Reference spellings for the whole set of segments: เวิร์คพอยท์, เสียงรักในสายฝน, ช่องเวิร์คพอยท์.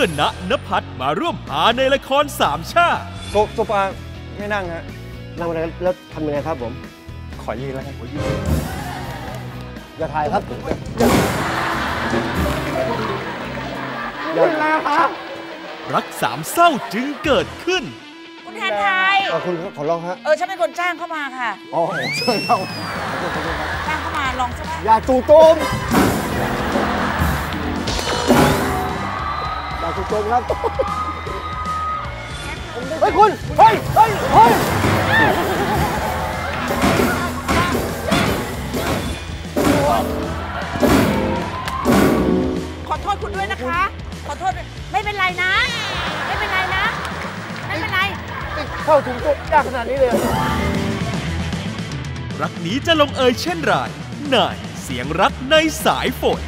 พื่อนณณภัทรมาร่วมหาในละครสามชาติโซฟาไม่นั่งฮะนั่งอะไรแล้วทำยังไงครับผมขอยืนแล้วครับอย่าถ่ายครับคุณลาครับรักสามเศร้าจึงเกิดขึ้นคุณแทนไทยคุณขอลองฮะฉันเป็นคนจ้างเข้ามาค่ะอ๋อใช่เราจ้างเข้ามาลองซะอย่าจู่โจมอย่าจู่โจมครับเฮ้ยคุณเฮ้ยขอโทษคุณด้วยนะคะขอโทษไม่เป็นไรนะไม่เป็นไรเข้าถึงตัวยากขนาดนี้เลยรักนี้จะลงเอยเช่นไรในเสียงรักในสายฝน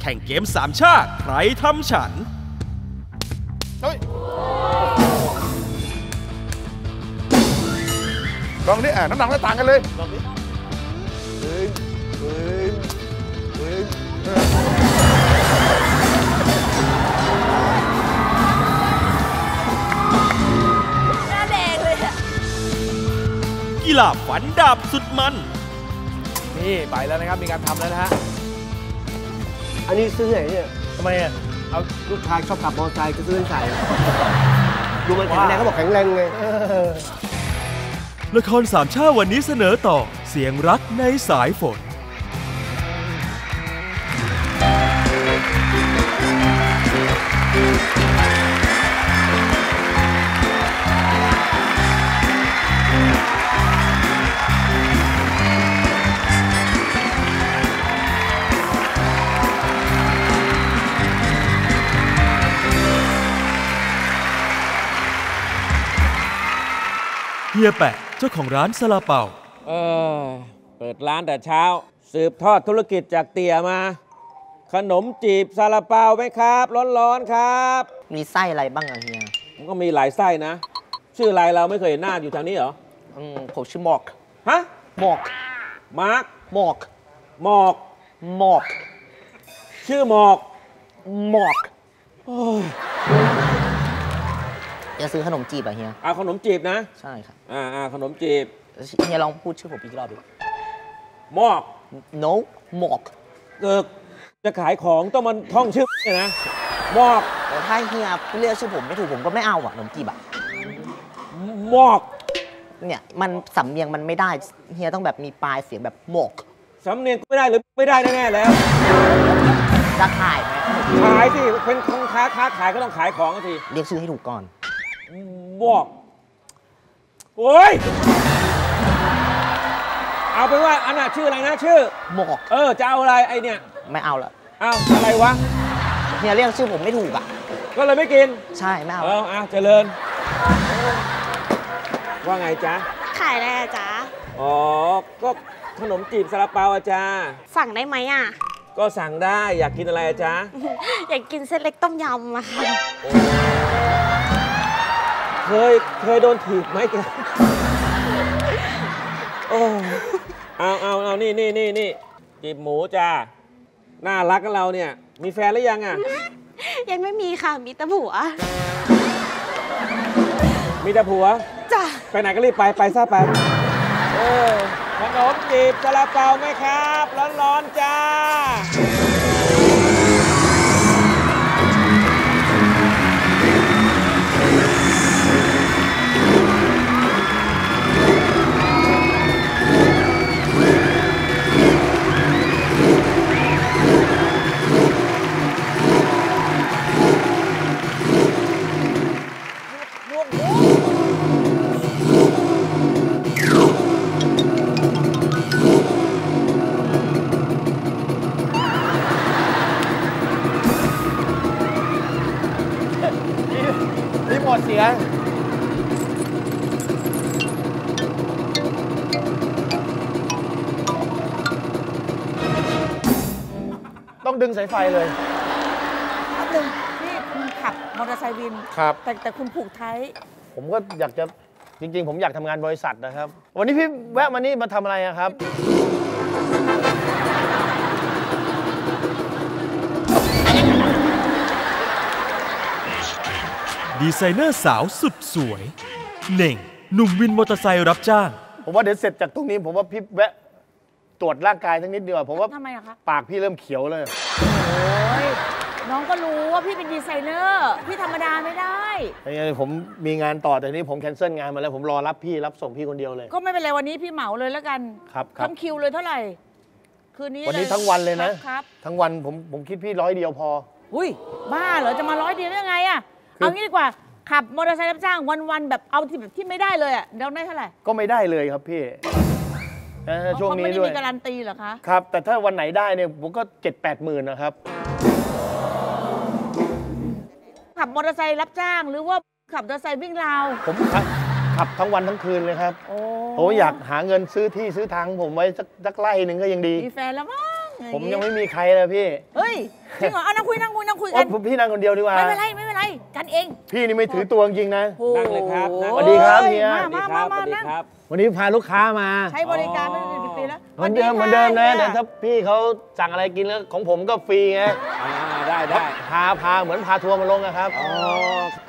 แข่งเกมสามชาติใครทำฉันลองนี่อ่ะน้ำหนักไม่ต่างกันเลยลองนี่หน้าแดงเลยอะกีฬาฝันดาบสุดมันนี่ไปแล้วนะครับมีการทำแล้วนะฮะอันนี้ซื้อไหนเนี่ยทำไมอ่ะเอาลูกชายชอบขับมอเตอร์ไซค์ก็ซื้อใส่ดูมันแข็งแรงเขาบอกแข็งแรงไงละครสามชาติวันนี้เสนอต่อเสียงรักในสายฝนเฮียแปะเจ้าของร้านซาลาเปาเปิดร้านแต่เช้าสืบทอดธุรกิจจากเตี่ยมาขนมจีบซาลาเปาไหมครับร้อนๆครับมีไส้อะไรบ้างอะเฮียมันก็มีหลายไส้นะชื่ออะไรเราไม่เคยเห็นหน้าอยู่แถวนี้เหรอผมชื่อหมอกฮะหมอกมาร์กหมอกชื่อหมอกจะซื้อขนมจีบอะเฮียเอาขนมจีบนะใช่ครับขนมจีบเฮียลองพูดชื่อผมอีกรอบดูหมอก no หมอกจะขายของต้องมันท่องชื่อนะหมอกถ้าเฮียเรียกชื่อผมไม่ถูกผมก็ไม่เอาอะขนมจีบอะหมอกเนี่ยมันสำเนียงมันไม่ได้เฮียต้องแบบมีปลายเสียงแบบหมอกสำเนียงไม่ได้หรือไม่ได้แน่แล้วจะขายไหมขายสิเป็นค้าขายก็ต้องขายของสิเรียกชื่อให้ถูกก่อนบอกโอ้ยเอาเป็นว่าอันน่ะชื่ออะไรนะชื่อหมอกจะเอาอะไรไอเนี่ยไม่เอาละเอาอะไรวะเนี่ยเรียกชื่อผมไม่ถูกอ่ะก็เลยไม่กินใช่ไม่เอาเอาเจริญว่าไงจ๊ะขายอะไรจ๊ะอ๋อก็ขนมจีบซาลาเปาจ้าสั่งได้ไหมอ่ะก็สั่งได้อยากกินอะไรจ๊ะอยากกินเส้นเล็กต้มยำอะค่ะเคยโดนถีบไหมแกโอ้เอานี่จีบหมูจ้าน่ารักกันเราเนี่ยมีแฟนหรือยังอะยังไม่มีค่ะมีแต่ผัวจ้ะไปไหนก็รีบไปซะไปขนมจีบซาลาเปาไหมครับร้อนๆจ้าต้องดึงสายไฟเลยดึงนี่คุณขับมอเตอร์ไซค์วินครับแต่คุณผูกไทยผมก็อยากจะจริงๆผมอยากทำงานบริษัทนะครับวันนี้พี่แวะมานี่มาทำอะไรครับ ดีไซเนอร์สาวสุดสวยเน่งหนุ่มวินมอเตอร์ไซค์รับจ้างผมว่าเดี๋ยวเสร็จจากตรงนี้ผมว่าพี่แวะตรวจร่างกายทั้งนิดเดียวผมว่าทำไมอะคะปากพี่เริ่มเขียวเลยน้องก็รู้ว่าพี่เป็นดีไซเนอร์พี่ธรรมดาไม่ได้ผมมีงานต่อแต่นี้ผมแคนเซิลงานมาแล้วผมรอรับพี่รับส่งพี่คนเดียวเลยก็ไม่เป็นไรวันนี้พี่เหมาเลยแล้วกันครับทำคิวเลยเท่าไหร่คืนนี้วันนี้ทั้งวันเลยนะครับทั้งวันผมคิดพี่ร้อยเดียวพออุ้ยบ้าเหรอจะมาร้อยเดียวได้ยังไงอะเอางี้ดีกว่าขับมอเตอร์ไซค์รับจ้างวันๆแบบเอาที่แบบที่ไม่ได้เลยอะได้เท่าไหร่ก็ไม่ได้เลยครับพี่ช่วงนี้ด้วยมีการันตีเหรอคะครับแต่ถ้าวันไหนได้เนี่ยผมก็7-8 หมื่นนะครับขับมอเตอร์ไซค์รับจ้างหรือว่าขับมอเตอร์ไซค์วิ่งราวผมขับทั้งวันทั้งคืนเลยครับผมอยากหาเงินซื้อที่ซื้อทางผมไว้สักไร่หนึ่งก็ยังดีมีแฟนแล้วมั้งผมยังไม่มีใครเลยพี่เฮ้ยจริงเหรอเอานั่งคุยกันพี่นั่งคนเดียวดีกว่าไม่เป็นไรกันเองพี่นี่ไม่ถือตัวจริงนะนั่งเลยครับสวัสดีครับเฮียมาวันนี้พาลูกค้ามาใช้บริการไม่กี่ปีแล้วเหมือนเดิมนะแต่ถ้าพี่เขาสั่งอะไรกินแล้วของผมก็ฟรีไงได้พาเหมือนพาทัวร์มาลงนะครับ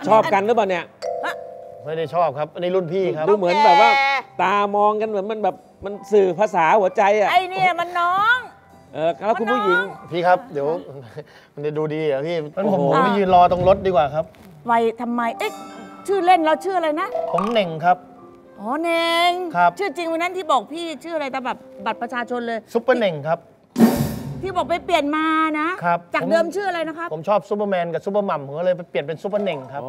ชอบกันหรือเปล่าเนี่ยไม่ได้ชอบครับอันนี้รุ่นพี่ครับดูเหมือนแบบว่าตามองกันเหมือนมันแบบมันสื่อภาษาหัวใจอะไอเนี่ยมันน้องแล้วคุณผู้หญิงพี่ครับเดี๋ยวมันจะดูดีเหรอพี่ผมไปยืนรอตรงรถดีกว่าครับไวทำไมเอ๊ะชื่อเล่นเราชื่ออะไรนะผมเน่งครับอ๋อเน่งครับชื่อจริงวันนั้นที่บอกพี่ชื่ออะไรแต่แบบบัตรประชาชนเลยซุปเปอร์เน่งครับที่บอกไปเปลี่ยนมานะครับจากเดิมชื่ออะไรนะครับผมชอบซูเปอร์แมนกับซูเปอร์มัมผมก็เลยไปเปลี่ยนเป็นซูเปอร์เน่งครับ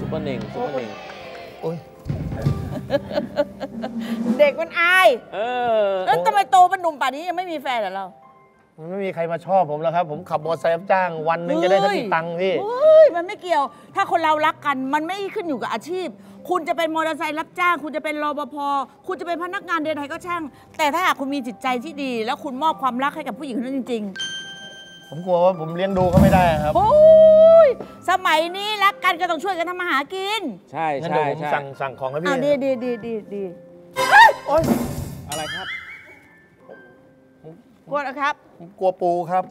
ซูเปอร์เน่งโอ้ยเด็กมันอายแล้วทำไมโตเป็นหนุ่มป่านนี้ยังไม่มีแฟนเหรอเรามันไม่มีใครมาชอบผมแล้วครับผมขับมอเตอร์ไซค์รับจ้างวันหนึ่งจะได้สักกี่ตังค์พี่มันไม่เกี่ยวถ้าคนเรารักกันมันไม่ขึ้นอยู่กับอาชีพคุณจะเป็นมอเตอร์ไซค์รับจ้างคุณจะเป็นรปภคุณจะเป็นพนักงานใดๆก็ช่างแต่ถ้าหากคุณมีจิตใจที่ดีแล้วคุณมอบความรักให้กับผู้หญิงคนนั้นจริงๆผมกลัวว่าผมเลี้ยงดูเขาไม่ได้ครับโอ้ยสมัยนี้รักกันก็ต้องช่วยกันทำมาหากินใช่ใช่ผมสั่งของให้พี่ดีโอ๊ยอะไรครับกลัวนะครับกลัวปูครับ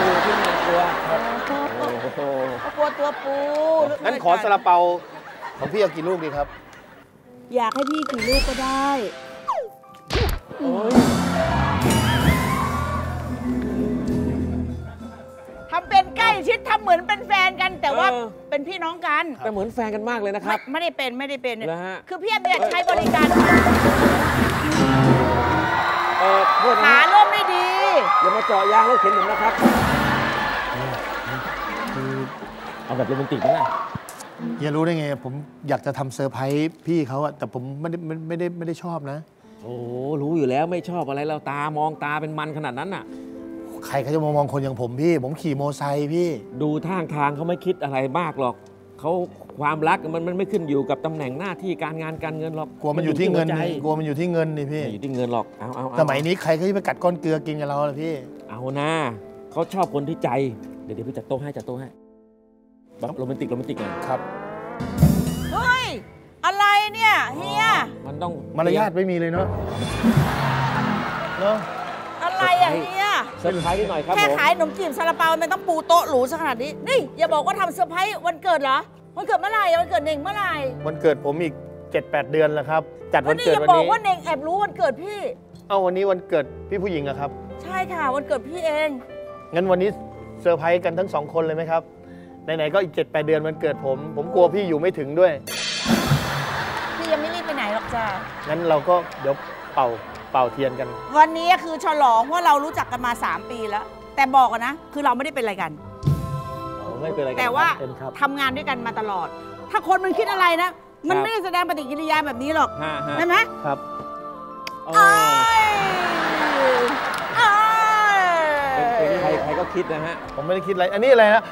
ปูที่มันกลัวกลัวตัวปูงั้นขอซาลาเปาของพี่เอากี่ลูกดีครับอยากให้พี่กี่ลูกก็ได้ทำเป็นใกล้ชิดทำเหมือนเป็นแฟนกันแต่ว่าเป็นพี่น้องกันแต่เหมือนแฟนกันมากเลยนะครับไม่ได้เป็นนะฮะคือพี่อยากใช้บริการขาล่มไม่ดีอย่ามาเจาะยางรถเข็นผมนะครับเอาแบบโรแมนติกนะเฮียรู้ได้ไงผมอยากจะทำเซอร์ไพรส์พี่เขาอะแต่ผมไม่ได้ชอบนะโอ้รู้อยู่แล้วไม่ชอบอะไรเราตามองตาเป็นมันขนาดนั้นอะใครเขาจะมองคนอย่างผมพี่ผมขี่มอเตอร์ไซค์พี่ดูท่าทางเขาไม่คิดอะไรมากหรอกเขาความรักมันไม่ขึ้นอยู่กับตำแหน่งหน้าที่การงานการเงินหรอกกลัวมันอยู่ที่เงินกลัวมันอยู่ที่เงินนี่พี่อยู่ที่เงินหรอกเอาสมัยนี้ใครเขาจะไปกัดก้อนเกลือกินกับเราล่ะพี่เอานะเขาชอบคนที่ใจเดี๋ยวพี่จัดโต๊ะให้แบบโรแมนติกหน่อยครับเฮ้ยอะไรเนี่ยเฮียมันต้องมารยาทไม่มีเลยเนาะอะไรอ่ะเฮียเซอร์ไพรส์หน่อยครับแค่ขายขนมจีบซาลาเปามันต้องปูโต๊ะหรูขนาดนี้นี่อย่าบอกว่าทำเซอร์ไพรส์วันเกิดเหรอวันเกิดเมื่อไหร่วันเกิดเน่งเมื่อไหร่วันเกิดผมอีก 7-8 เดือนแล้วครับจัดวันเกิดวันนี้อย่าบอกว่าเน่งแอบรู้วันเกิดพี่เอ้าวันนี้วันเกิดพี่ผู้หญิงอะครับใช่ค่ะวันเกิดพี่เองงั้นวันนี้เซอร์ไพรส์กันทั้ง2 คนเลยไหมครับไหนๆก็อีก 7-8 เดือนวันเกิดผมกลัวพี่อยู่ไม่ถึงด้วยพี่ยังไม่รีบไปไหนหรอกจ้างั้นเราก็เดี๋ยวเป่าเทียนกันวันนี้คือฉลองว่าเรารู้จักกันมา3 ปีแล้วแต่บอกนะคือเราไม่ได้เป็นอะไรกันแต่ว่าทำงานด้วยกันมาตลอดถ้าคนมันคิดอะไรนะมันไม่ได้แสดงปฏิกิริยาแบบนี้หรอกใช่ไหมครับใครก็คิดนะฮะผมไม่ได้คิดอะไรอันนี้อะไรนะ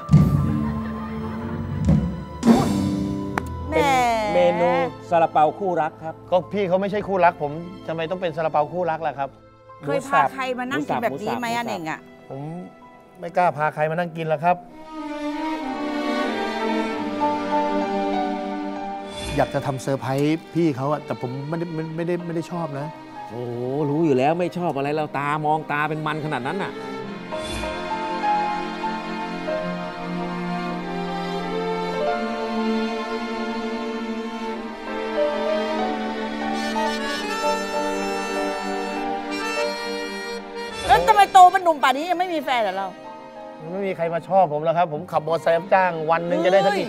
เมนูซาลาเปาคู่รักครับก็พี่เขาไม่ใช่คู่รักผมทำไมต้องเป็นซาลาเปาคู่รักล่ะครับเคยพาใครมานั่งกินแบบนี้ไหมอะเน่งอะผมไม่กล้าพาใครมานั่งกินแล้วครับอยากจะทำเซอร์ไพรส์พี่เขาอะแต่ผมไม่ได้ชอบนะโอ้รู้อยู่แล้วไม่ชอบอะไรเราตามองตาเป็นมันขนาดนั้นอะ หนุ่มป่านนี้ยังไม่มีแฟนเหรอเราไม่มีใครมาชอบผมแล้วครับผมขับมอเตอร์ไซค์รับจ้างวันนึงจะได้สักกี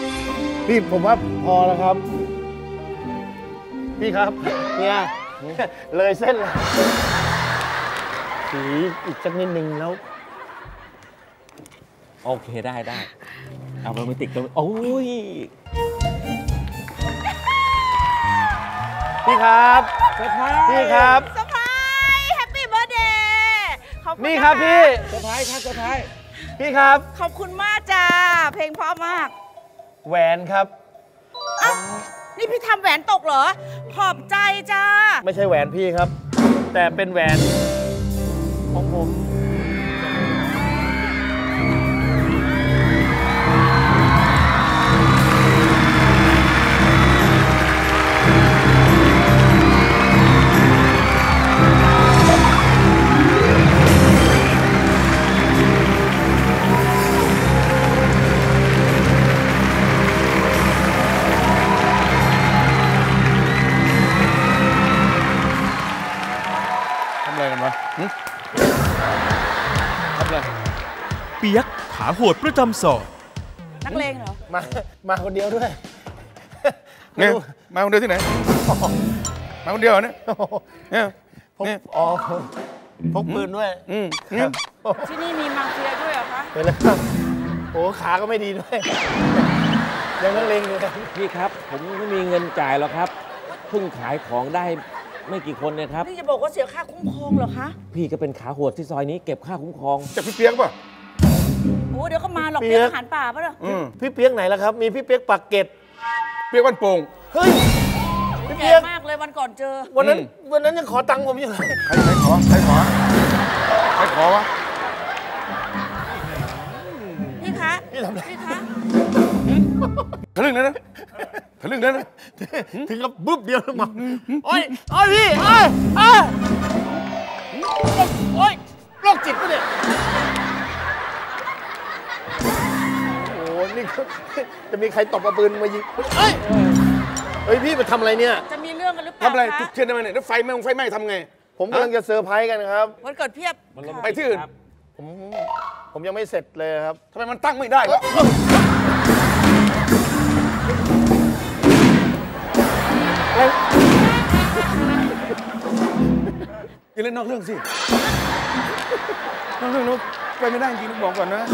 ่ตังค์พี่พี่ผมว่าพอแล้วครับพี่ครับเนี่ยเลยเส้นแล้วสีอีกสักนิดนึงแล้วโอเคได้เอาโรแมนติกโอ้ยพี่ครับพี่ครับเซอร์ไพรส์แฮปปี้เบิร์ธเดย์นี่ครับพี่เซอร์ไพรส์ครับเซอร์ไพรส์พี่ครับขอบคุณมากจ้าเพลงเพราะมากแหวนครับนี่พี่ทำแหวนตกเหรอขอบใจจ้าไม่ใช่แหวนพี่ครับแต่เป็นแหวนของผมเปียกขาโหดประจำสอบนักเลงเหรอมาคนเดียวด้วยเนี่ยมาคนเดียวที่ไหนมาคนเดียวเนี่ยเนี่ยพกปืนด้วยที่นี่มีมังเฟียด้วยเหรอคะเป็นแล้วโอ้ขาก็ไม่ดีด้วยยังนักเลงอยู่พี่ครับผมไม่มีเงินจ่ายหรอกครับเพิ่งขายของได้ไม่กี่คนเนี่ยครับนี่จะบอกว่าเสียค่าคุ้มครองเหรอคะพี่ก็เป็นขาโหดที่ซอยนี้เก็บค่าคุ้มครองจะพี่เปียกป่ะโอ้เดี๋ยวก็มาหลอกเปียกอาหารป่าป่ะเหรอพี่เปียกไหนล่ะครับมีพี่เปียกปากเกร็ดเปียกวันโป่งเฮ้ยพี่เปียกมากเลยวันก่อนเจอวันนั้นยังขอตังค์ผมอยู่เลยใครขอวะพี่คะพี่คะทะลึ่งนะถึงกับบึ๊บเดียวมาโอ้ยพี่โอ้ยโรคจิตปะเนี่ยนี่จะมีใครตบกระปืนมายิงเฮ้ยพี่มาทำอะไรเนี่ยจะมีเรื่องกันหรือเปล่าทำอะไรเชื่อได้ไหมเนี่ยแล้วไฟไหม้ทำไงผมกำลังจะเซอร์ไพรส์กันครับวันเกิดเพียบไปที่อื่นผมยังไม่เสร็จเลยครับทำไมมันตั้งไม่ได้วะอย่าเล่นนอกเรื่องสินอกเรื่องนกไปไม่ได้จริงๆบอกก่อนนะ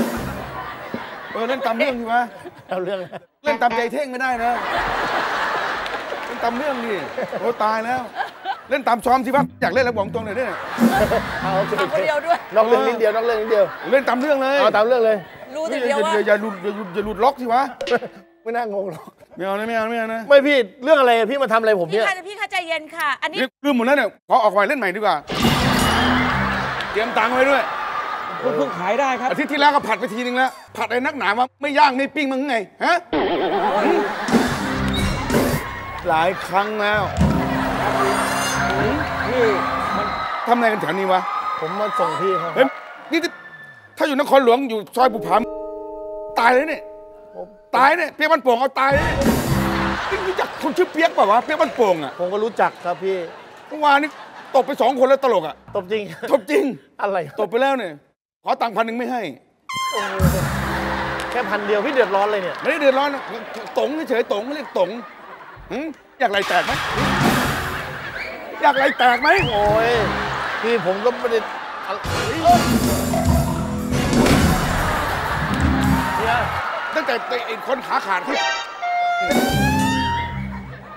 เล่นตามเรื่องดีวะเอาเรื่องเล่นตามใจเท่งไม่ได้นะเล่นตามเรื่องดิโอ้ตายแล้วเล่นตามซ้อมสิวะอยากเล่นแล้วบอกตรงหน่อยได้ไหมเอาคนเดียวด้วยนอกเรื่องนิดเดียวนอกเรื่องนิดเดียวเล่นตามเรื่องเลยเอาตามเรื่องเลยรู้แต่เดียวว่าอย่าหลุดล็อกสิวะไม่น่างงหรอกไม่เอานะไม่พี่เรื่องอะไรพี่มาทำอะไรผมเนี่ยพี่ค่ะใจเย็นค่ะอันนี้ลืมหมดแล้วเนี่ยขอออกไปเล่นใหม่ดีกว่าเตรียมตังค์ไว้ด้วยเพิ่งขายได้ครับอาทิตย์ที่แล้วก็ผัดไปทีนึงแล้วผัดไอ้นักหนาว่าไม่ย่างไม่ปิ้งมั้งไงฮะหลายครั้งแล้วพี่มันทำอะไรกันแถวนี้วะผมมาส่งพี่ครับนี่ถ้าอยู่นครหลวงอยู่ซอยบุพามตายเลยเนี่ยเปี๊ยกบ้านโป่งเอาตายเลยนี่รู้จักคนชื่อเปี๊ยกป่ะวะเปี๊ยกบ้านโป่งอ่ะผมก็รู้จักครับพี่เมื่อวานนี้ตบไป2 คนแล้วตลกอ่ะตบจริงอะไรตบไปแล้วเนี่ยขอตังค์1,000ไม่ให้แค่1,000พี่เดือดร้อนเลยเนี่ยไม่ได้เดือดร้อนต๋งเฉยๆต๋งเรียกต๋งอยากไหลแตกไหมโอ้ยพี่ผมก็ไม่ได้ตั้งแต่ไอ้คนขาขาดที่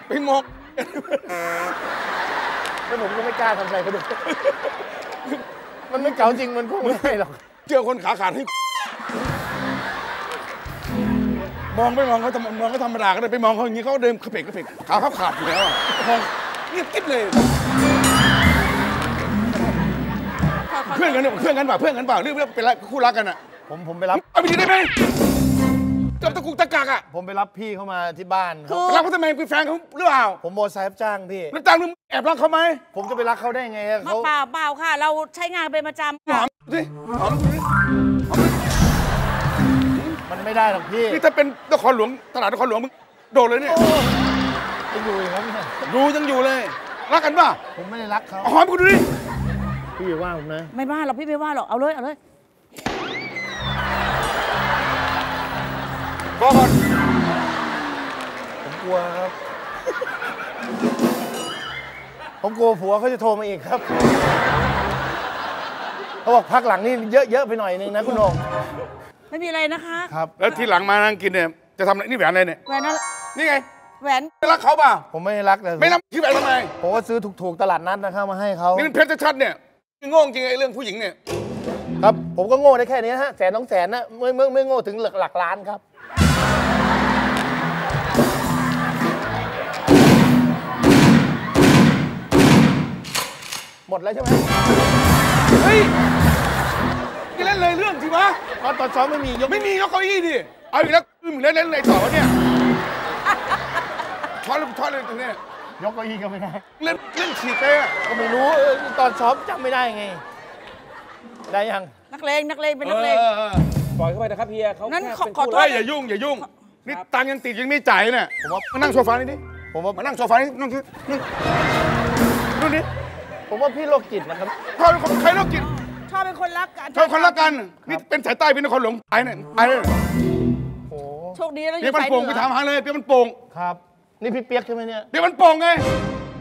ไปมองแล้วผมก็ไม่กล้าทำอะไรเขาด้วยมันไม่เก่าจริงมันคงไม่ได้หรอกเจอคนขาขาดให้มองก็ธรรมดาก็ได้ไปมองเขาอย่างนี้เขาเดิมกระเพกขาเขาขาดอยู่แล้วมองเงียบกิ๊บเลยเพื่อนกันเปล่าเรื่องเป็นอะไรคู่รักกันอ่ะผมไปรับเอาไปดีได้ไหมกับตะกุกตะกักอ่ะผมไปรับพี่เข้ามาที่บ้านครับรับเขาทำไมเป็นแฟนเขาหรือเปล่าผมโมไซรับจ้างพี่รับจ้างหรือแอบรักเขาไหมผมจะไปรักเขาได้ไงเขาเปล่าค่ะเราใช้งานเป็นประจำหอมดิ มันไม่ได้หรอกพี่นี่ถ้าเป็นนครหลวงตลาดนครหลวงมึงโดดเลยเนี่ยยังอยู่ครับเนี่ยรู้ยังอยู่เลยรักกันป่ะผมไม่ได้รักเขาหอมกูดูดิพี่อย่าว่าผมนะไม่ว่าหรอกพี่ไม่ว่าหรอกเอาเลยเอาเลยก็ผมกลัวครับผมกลัวผัวเขาจะโทรมาอีกครับเขาบอกพักหลังนี่เยอะๆไปหน่อยนึงนะคุณโองไม่มีอะไรนะคะครับแล้วที่หลังมานั่งกินเนี่ยจะทำอะไรนี่แหวนอะไรเนี่ยแหวนอะไรนี่ไงแหวนรักเขาป่ะผมไม่รักเลยไม่รักที่แหวนทำไมผมก็ซื้อถูกๆตลาดนัดนะครับมาให้เขานี่มันเพชรชัดเนี่ยโง่จริงไอ้เรื่องผู้หญิงเนี่ยครับผมก็โง่ได้แค่นี้ฮะแสนสองแสนนะไม่โง่ถึงหลักล้านครับหมดแล้วใช่ไหมเฮ้ยจะเล่นเลยเรื่องจริงวะตอนซ้อมไม่มียกไม่มียกเก้าอี้ดิเอาอีกแล้วมึงเล่นอะไรต่อวะเนี่ยช้อนเลยตรงนี้ยกเก้าอี้ก็ไม่ได้เล่นฉีกไปอ่ะก็ไม่รู้ตอนซ้อมจำไม่ได้ไงได้ยังนักเลงเป็นนักเลงปล่อยเข้าไปนะครับเฮียเขานั่นขอโทษอย่ายุ่งนี่ตังยังติดยังไม่จ่ายเนี่ยผมว่ามานั่งโซฟานี่ดิผมว่ามานั่งโซฟานี่นั่งนี่ผมว่าพี่โรคจิตนะครับใครโรคจิตชอบเป็นคนรักกันชอบคนรักกันนี่เป็นสายใต้เป็นคนหลงตายเนี่ยตายเลยโอ้โชคดีแล้วเปี๊ยกมันโป่งไปถามหาเลยเปี๊ยกมันโป่งครับนี่พี่เปี๊ยกใช่ไหมเนี่ยเปี๊ยกมันโป่งไง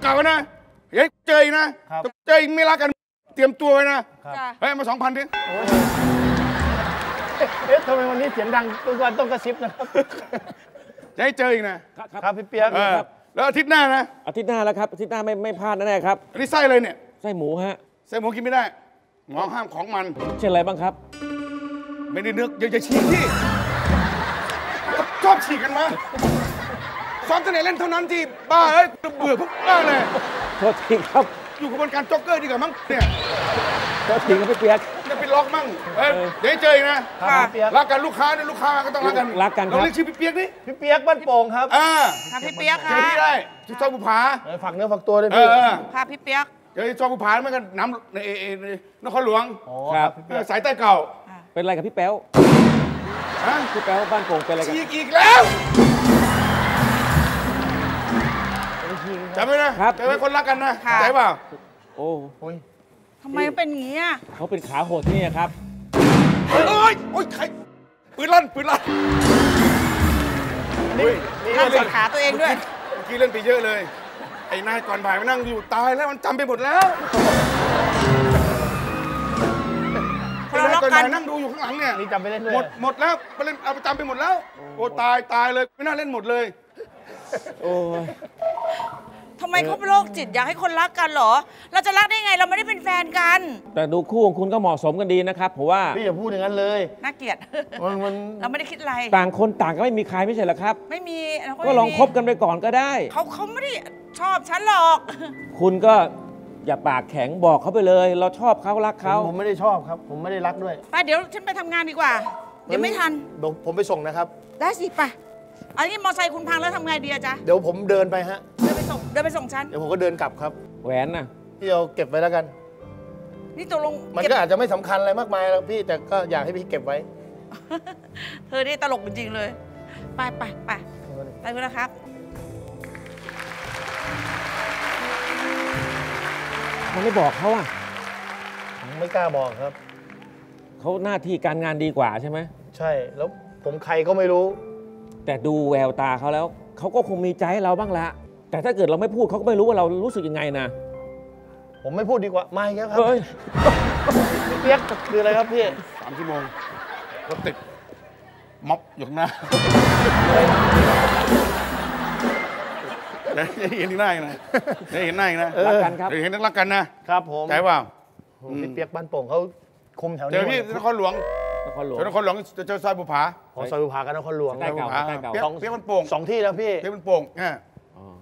กล่าวนะเฮ้ยเจออีกนะเจออีกไม่รักกันเตรียมตัวไว้นะเฮ้ยมา2,000ดิเอ๊ะทำไมวันนี้เสียงดังตัวก่อนต้องกระซิบนะครับจะให้เจออีกนะครับพี่เปี๊ยกครับแล้วอาทิตย์หน้านะอาทิตย์หน้าแล้วครับอาทิตย์หน้าไม่พลาดแน่ๆครับอันนี้ไส้อะไรเนี่ยไส้หมูฮะไส้หมูกินไม่ได้หมอห้ามของมันเช่นอะไรบ้างครับไม่ได้นึกอย่าฉีกที่ชอบฉีกกันมาซ้อมตั้งแต่เล่นเท่านั้นที่บ้าเอ้ยเบื่อพวกบ้าเลยโทษทีครับอยู่กระบวนการจ็อกเกอร์ดีกว่ามั้งเนี่ยโทษทีครับพี่เปี๊ยกจะไปล็อกมั่งเดี๋ยวเจอนะรักกันลูกค้าเนี่ยลูกค้าก็ต้องรักกันเราเรียกชื่อพี่เปี๊ยกนี่พี่เปี๊ยกบ้านโป่งครับครับพี่เปี๊ยกค่ะเจอที่ได้ที่ช่องบุพผาฝักเนื้อฝักตัวเลยพี่ค่ะพี่เปี๊ยกเจอที่ช่องบุพผาเหมือนกันน้ำในนครหลวงครับสายใต้เก่าเป็นอะไรกับพี่แป๊วพี่แป๊วบ้านโป่งเป็นอะไรกันอีกแล้วจำไว้นะครับจำไว้คนรักกันนะใจเปล่าโอ้ยทำไมเป็นอย่างนี้อ่ะเขาเป็นขาโหดนี่ครับโอ้ยโอ้ยใครปืนลั่นลั่นใส่ขาตัวเองด้วยเมื่อกี้เล่นไปเยอะเลยไอ้นายก่อนบ่ายมานั่งอยู่ตายแล้วมันจำไปหมดแล้วไอ้นายก่อนบ่ายนั่งดูอยู่ข้างหลังเนี่ยนี่จำไปเล่นเลยหมดแล้วไปเล่นเอาไปจำไปหมดแล้วโอ้ตายเลยไม่น่าเล่นหมดเลยโอ้ยทำไมเขาเป็นโรคจิตอยากให้คนรักกันเหรอเราจะรักได้ไงเราไม่ได้เป็นแฟนกันแต่ดูคู่ของคุณก็เหมาะสมกันดีนะครับผมว่าพี่อย่าพูดอย่างนั้นเลยน่าเกลียดมันเราไม่ได้คิดอะไรต่างคนต่างก็ไม่มีใครไม่ใช่หรอครับไม่มีก็ลองคบกันไปก่อนก็ได้เขาไม่ได้ชอบฉันหรอกคุณก็อย่าปากแข็งบอกเขาไปเลยเราชอบเขารักเขาผมไม่ได้ชอบครับผมไม่ได้รักด้วยไปเดี๋ยวฉันไปทำงานดีกว่าเดี๋ยวไม่ทันผมไปส่งนะครับได้สิไปอันนี้มอเตอร์ไซค์คุณพังแล้วทำไงดีจ๊ะเดี๋ยวผมเดินไปฮะเดินไปส่งฉันเดี๋ยวผมก็เดินกลับครับแหวนน่ะพี่เอาเก็บไว้แล้วกันนี่ตกลงมันก็อาจจะไม่สำคัญอะไรมากมายแล้วพี่แต่ก็อยากให้พี่เก็บไว้เธอนี่ตลกจริงๆเลยไปคุณนะครับมันไม่บอกเขาอ่ะผมไม่กล้าบอกครับเขาหน้าที่การงานดีกว่าใช่ไหมใช่แล้วผมใครก็ไม่รู้แต่ดูแววตาเขาแล้วเขาก็คงมีใจให้เราบ้างละแต่ถ้าเกิดเราไม่พูดเขาก็ไม่รู้ว่าเรารู้สึกยังไงนะผมไม่พูดดีกว่าไม่ครับเฮ้ยเปี๊ยกคืออะไรครับพี่3 ชั่วโมงรถติดม็อบอยู่ข้างหน้าได้เห็นหน้าอีกนะได้เห็นหน้าอีกนะรักกันครับได้เห็นรักกันนะครับผมใช่ป่าวพี่เปี๊ยกบ้านโป่งเขาคุมแถวนี้เดี๋ยวพี่นครหลวงเจ้าซอยบุพผาซอยบุพผากับนครหลวงเปี๊ยกบ้านโป่ง2 ที่แล้วพี่เปี๊ยกบ้านโป่ง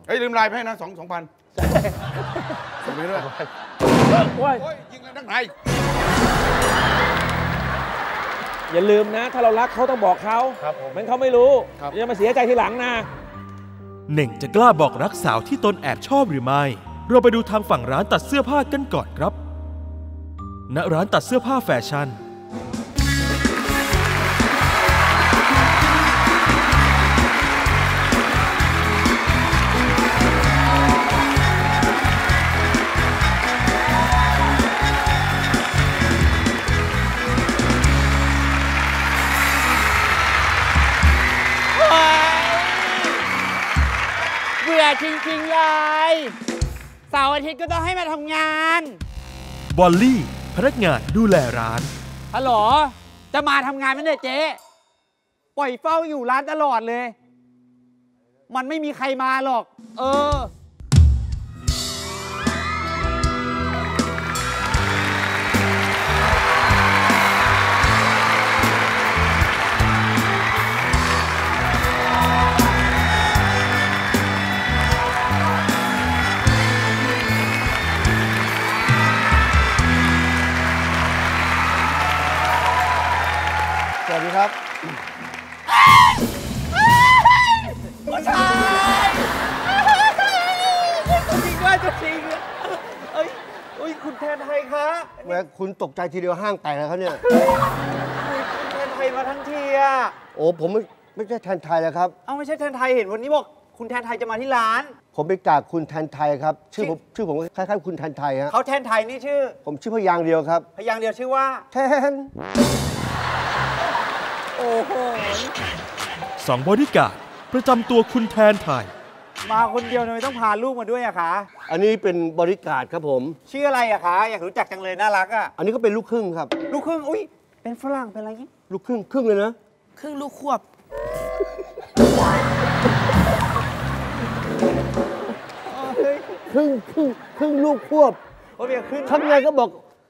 ไอ้ลืมลายไปให้นะ2,000ส่งไปด้วยโอ้ยยิงเลยนักไหนอย่าลืมนะถ้าเรารักเขาต้องบอกเขามันเขาไม่รู้อย่ามาเสียใจทีหลังนะเน่งจะกล้าบอกรักสาวที่ตนแอบชอบหรือไม่เราไปดูทางฝั่งร้านตัดเสื้อผ้ากันก่อนครับณร้านตัดเสื้อผ้าแฟชั่น เบื่อจริงๆเลยเสาร์อาทิตย์ก็ต้องให้มาทำงานบอลลี่พนักงานดูแลร้านฮัลโหลจะมาทำงานไม่ได้เจ๊ปล่อยเฝ้าอยู่ร้านตลอดเลยมันไม่มีใครมาหรอกสวัสดีครับผู้ชายจริงว่าจะจริงเอ้ยคุณแทนไทยคะแหมคุณตกใจทีเดียวห้างแตกแล้วครับเนี่ยคุณแทนไทยมาทั้งทีอ่ะโอ้ผมไม่ใช่แทนไทยแล้วครับเอ้าไม่ใช่แทนไทยเห็นวันนี้บอกคุณแทนไทยจะมาที่ร้านผมไปจากคุณแทนไทยครับชื่อผมคล้ายๆคุณแทนไทยฮะเขาแทนไทยนี่ชื่อผมชื่อพยางค์เดียวครับพยางค์เดียวชื่อว่าแทนสองบอดี้การ์ดประจำตัวคุณแทนไทยมาคนเดียวทำไมต้องพาลูกมาด้วยอะคะอันนี้เป็นบอดี้การ์ดครับผมชื่ออะไรอะคะอยากรู้จักจังเลยน่ารักอะอันนี้ก็เป็นลูกครึ่งครับลูกครึ่งอุ้ยเป็นฝรั่งเป็นอะไรนี่ลูกครึ่งครึ่งเลยนะครึ่งลูกควบครึ่งลูกควบโอ้ยครึ่งทำไงก็บอก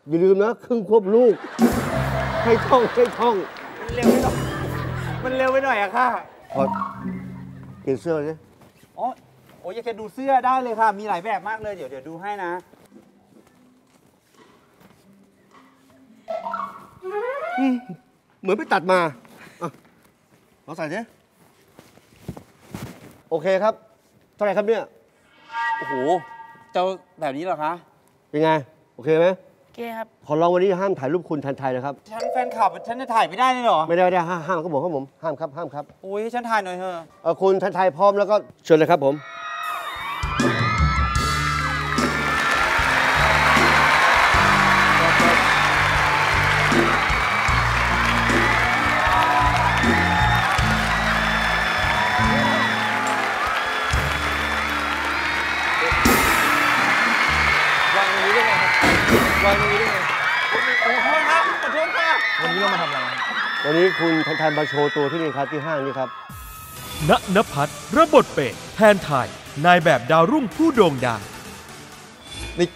อย่าลืมนะครึ่งควบลูกให้ท่องมันเร็วไปหน่อยอะค่ะขอเปลี่ยนเสื้อเลยอ๋อโอ้ยอยากจะดูเสื้อได้เลยค่ะมีหลายแบบมากเลยเดี๋ยวดูให้นะเหมือนไปตัดมาเราใส่ดิโอเคครับเท่าไหร่ครับเนี่ยโอ้โหเจ้าแบบนี้เหรอคะเป็นไงโอเคไหมขอร้องวันนี้ห้ามถ่ายรูปคุณแทนไทยนะครับฉันแฟนคลับฉันจะถ่ายไม่ได้เลยหรอไม่ได้ห้ามก็บอกครับผมห้ามครับโอ้ยฉันถ่ายหน่อยเถอะคุณแทนไทยพร้อมแล้วก็เชิญเลยครับผมวันนี้เรามาทำอะไรวันนี้คุณแทนไทยมาโชว์ตัวที่นี่ครับที่ห้างนี่ครับณ ภัทรรับบทเป็นแทนไทยนายแบบดาวรุ่งผู้โด่งดังนี่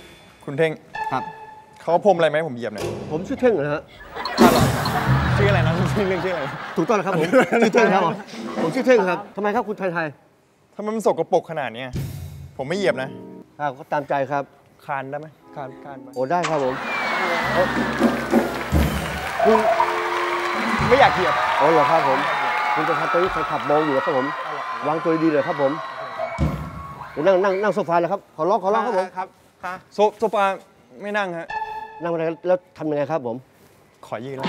คุณเท่งครับเขาพรมอะไรไหมผมเหยียบเนี่ยผมชื่อเท่งเหรอฮะชื่ออะไรนะชื่ออะไรถูกต้องนะครับผมชื่อเท่งครับผมชื่อเท่งครับทำไมครับคุณแทนไทยทำไมมันสกปรกขนาดนี้ผมไม่เหยียบนะครับก็ตามใจครับคานได้ไหมคานโอ้ได้ครับผมคุณไม่อยากเหยียบโอ้เหรอครับผมคุณจะทำตัวนี้ใครขับมองอยู่ครับผมวางตัวดีเลยครับผมนั่งโซฟาเลยครับขอร้องครับผมครับโซฟาไม่นั่งฮะนั่งอะไรแล้วทำยังไงครับผมขอยืนแล้ว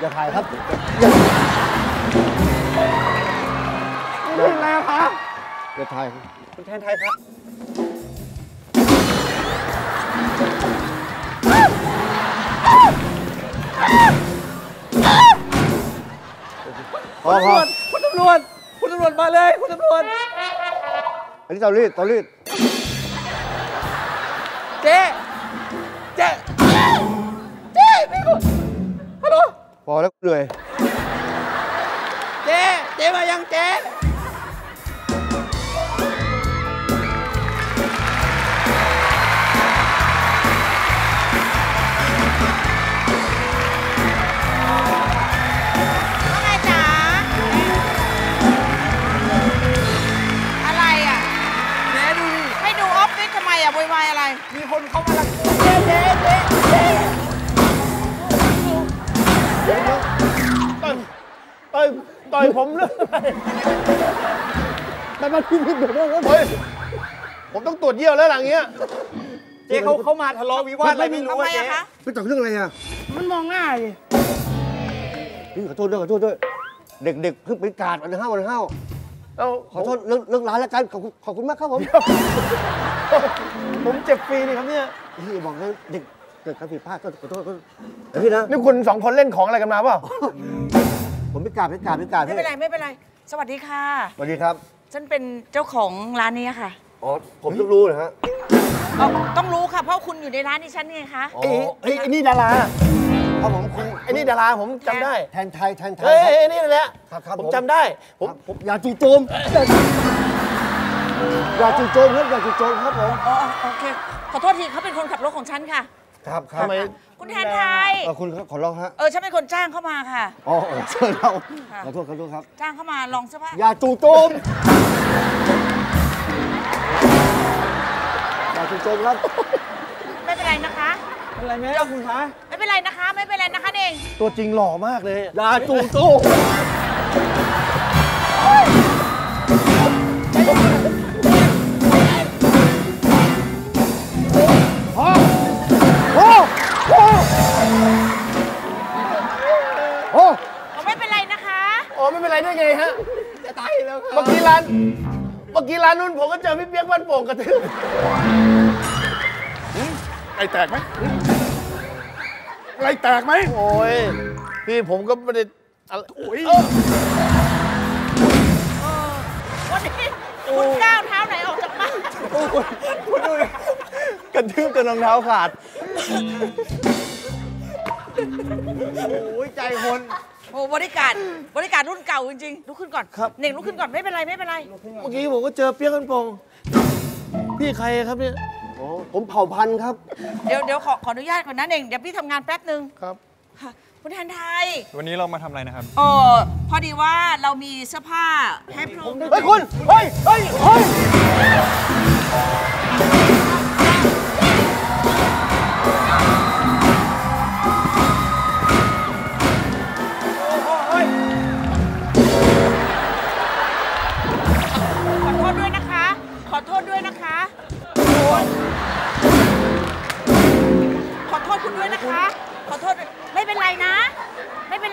อย่าถ่ายครับยืนแล้วครับอย่าถ่ายคุณแทนไทยครับคุณตำรวจมาเลยคุณตำรวจอันนี้เตารีดเจ๊พี่กูฮัลโหลพอแล้วเลยเจ๊มายังเจ๊มีคนเข้ามาลักต่อยผมเลยมันพิมพ์ผิดเดี๋ยวนะเฮ้ยผมต้องตรวจเยี่ยวแล้วหลังเงี้ยเจ๊เขามาทะเลาะวิวาทอะไรไม่รู้ว่าเจ๊เป็นจากเรื่องอะไรอ่ะมันมองหน้าเลยขอโทษด้วยเด็กเพิ่งไปกาดวันห้าวขอโทษเรื่องร้านแล้วกันขอบคุณมากครับผมเจ็บฟรีนี่ครับเนี่ยพี่บอกให้เด็กเกิดการผิดพลาดก็ขอโทษแต่พี่นะนี่คุณสองคนเล่นของอะไรกันมาเปล่าผมไม่กล้าพี่ไม่เป็นไรสวัสดีค่ะสวัสดีครับ ฉันเป็นเจ้าของร้านนี้ค่ะอ๋อผมต้องรู้เหรอฮะต้องรู้ค่ะเพราะคุณอยู่ในร้านที่ฉันไงคะเอ๊ะไอ้นี่ดาราเพราะผมคุณไอ้นี่ดาราผมจำได้แทนไทยเฮ้ยนี่แหละผมจำได้ผมอย่าจู่โจมครับอย่าจู่โจมครับผมอ๋อโอเคขอโทษทีเขาเป็นคนขับรถของฉันค่ะครับทำไมคุณแทนไทยคุณขอร้องฮะฉันเป็นคนจ้างเข้ามาค่ะอ๋อเชิญเราขอโทษครับจ้างเข้ามาลองเสื้อผ้าอย่าจู่โจมจมแล้วไม่เป็นไรนะคะเป็นไรไหมเจ้าคุณคะไม่เป็นไรนะคะเองตัวจริงหล่อมากเลยดาจูจูโอ้ไม่เป็นไรนะคะอ๋อไม่เป็นไรได้ไงฮะจะตายแล้วเมื่อกี้ร้านนู้นผมก็เจอพี่เปี๊ยกบ้านโป่งกระทืบไอแตกไหมอะไรแตกไหมโอ้ยพี่ผมก็ไม่ได้โอ้ยวันนี้คุณก้าวเท้าไหนออกจากบ้านคุณดูกระทืบจนรองเท้าขาดโอ้ยใจคนโอ้บริการรุ่นเก่าจริงๆลุกขึ้นก่อนครับเน่งลุกขึ้นก่อนไม่เป็นไรเมื่อกี้ผมก็เจอเปี๊ยกบ้านโป่งพี่ใครครับเนี่ยผมเผ่าพันธุ์ครับเดี๋ยวขออนุญาตก่อนนะเองเดี๋ยวพี่ทำงานแป๊บนึงครับคุณแทนไทยวันนี้เรามาทำอะไรนะครับพอดีว่าเรามีเสื้อผ้าให้พร้อมเฮ้ยคุณเฮ้ยขอโทษด้วยนะคะขอโทษคุณด้วยนะคะขอโทษไม่เป็นไรนะไม่เป็น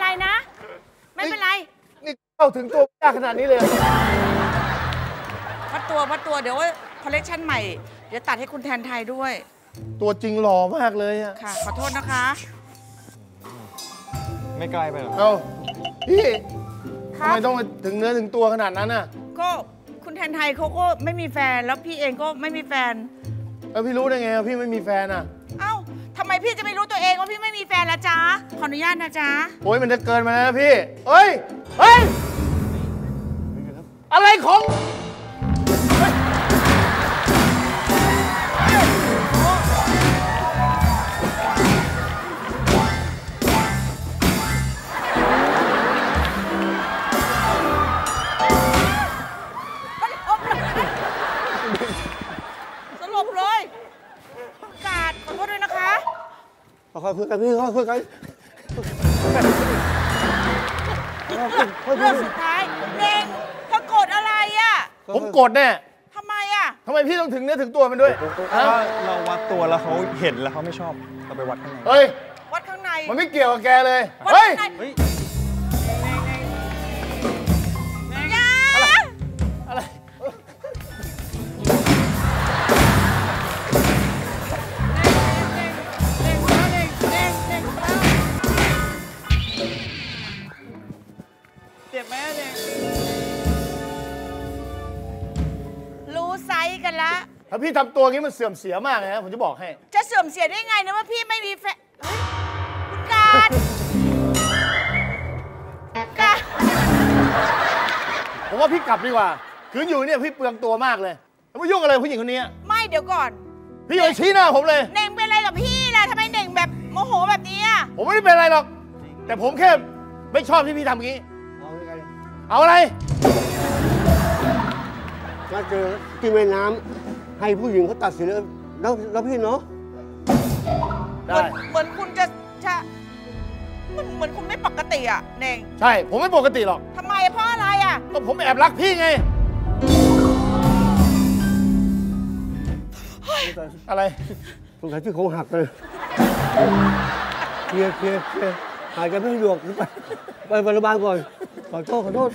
ไรนี่เข้าถึงตัวยากขนาดนี้เลยพัดตัวเดี๋ยวว่าคอลเลคชันใหม่เดี๋ยวตัดให้คุณแทนไทยด้วยตัวจริงหล่อมากเลยอะค่ะขอโทษนะคะไม่ไกลไปหรอเอ้าพี่ทำไมต้องมาถึงเนื้อถึงตัวขนาดนั้นอะก็คุณแทนไทยเขาก็ไม่มีแฟนแล้วพี่เองก็ไม่มีแฟนแล้วพี่รู้ได้ไงว่าพี่ไม่มีแฟนอ่ะเอ้าทำไมพี่จะไม่รู้ตัวเองว่าพี่ไม่มีแฟนละจ๊ะขออนุญาตนะจ๊ะโอ้ยมันจะเกินมาแล้วพี่เฮ้ยอะไรของค่อยคุยกันพี่เรื่องสุดท้ายเองเธอโกรธอะไรอ่ะผมโกรธแน่ทำไมอ่ะทำไมพี่ต้องถึงเนื้อถึงตัวมันด้วยเราวัดตัวแล้วเขาเห็นแล้วเขาไม่ชอบเราไปวัดข้างในวัดข้างในมันไม่เกี่ยวกับแกเลยถ้าพี่ทำตัวนี้มันเสื่อมเสียมากเลยนะผมจะบอกให้จะเสื่อมเสียได้ไงนะว่าพี่ไม่มีแฟนคุณการผมว่าพี่กลับดีกว่าคืนอยู่เนี่ยพี่เปลืองตัวมากเลยแล้วมายุ่งอะไรผู้หญิงคนนี้ไม่เดี๋ยวก่อนพี่อย่าชี้หน้าผมเลยเน่งเป็นอะไรกับพี่ล่ะทำไมเน่งแบบโมโหแบบนี้อ่ะผมไม่ได้เป็นอะไรหรอกแต่ผมแค่ไม่ชอบที่พี่ทำอย่างนี้เอาอะไรมาเจอกินแม่น้ำให้ผู้หญิงเขาตัดสินแล้วพี่เนาะเหมือนคุณจะเหมือนคุณไม่ปกติอ่ะเน่งใช่ผมไม่ปกติหรอกทำไมเพราะอะไรอ่ะก็ผมแอบรักพี่ไงอะไรสงสัยที่เขาหักเลยเคลียร์หายกันไม่หยวกไปโรงพยาบาลก่อนขอโทษ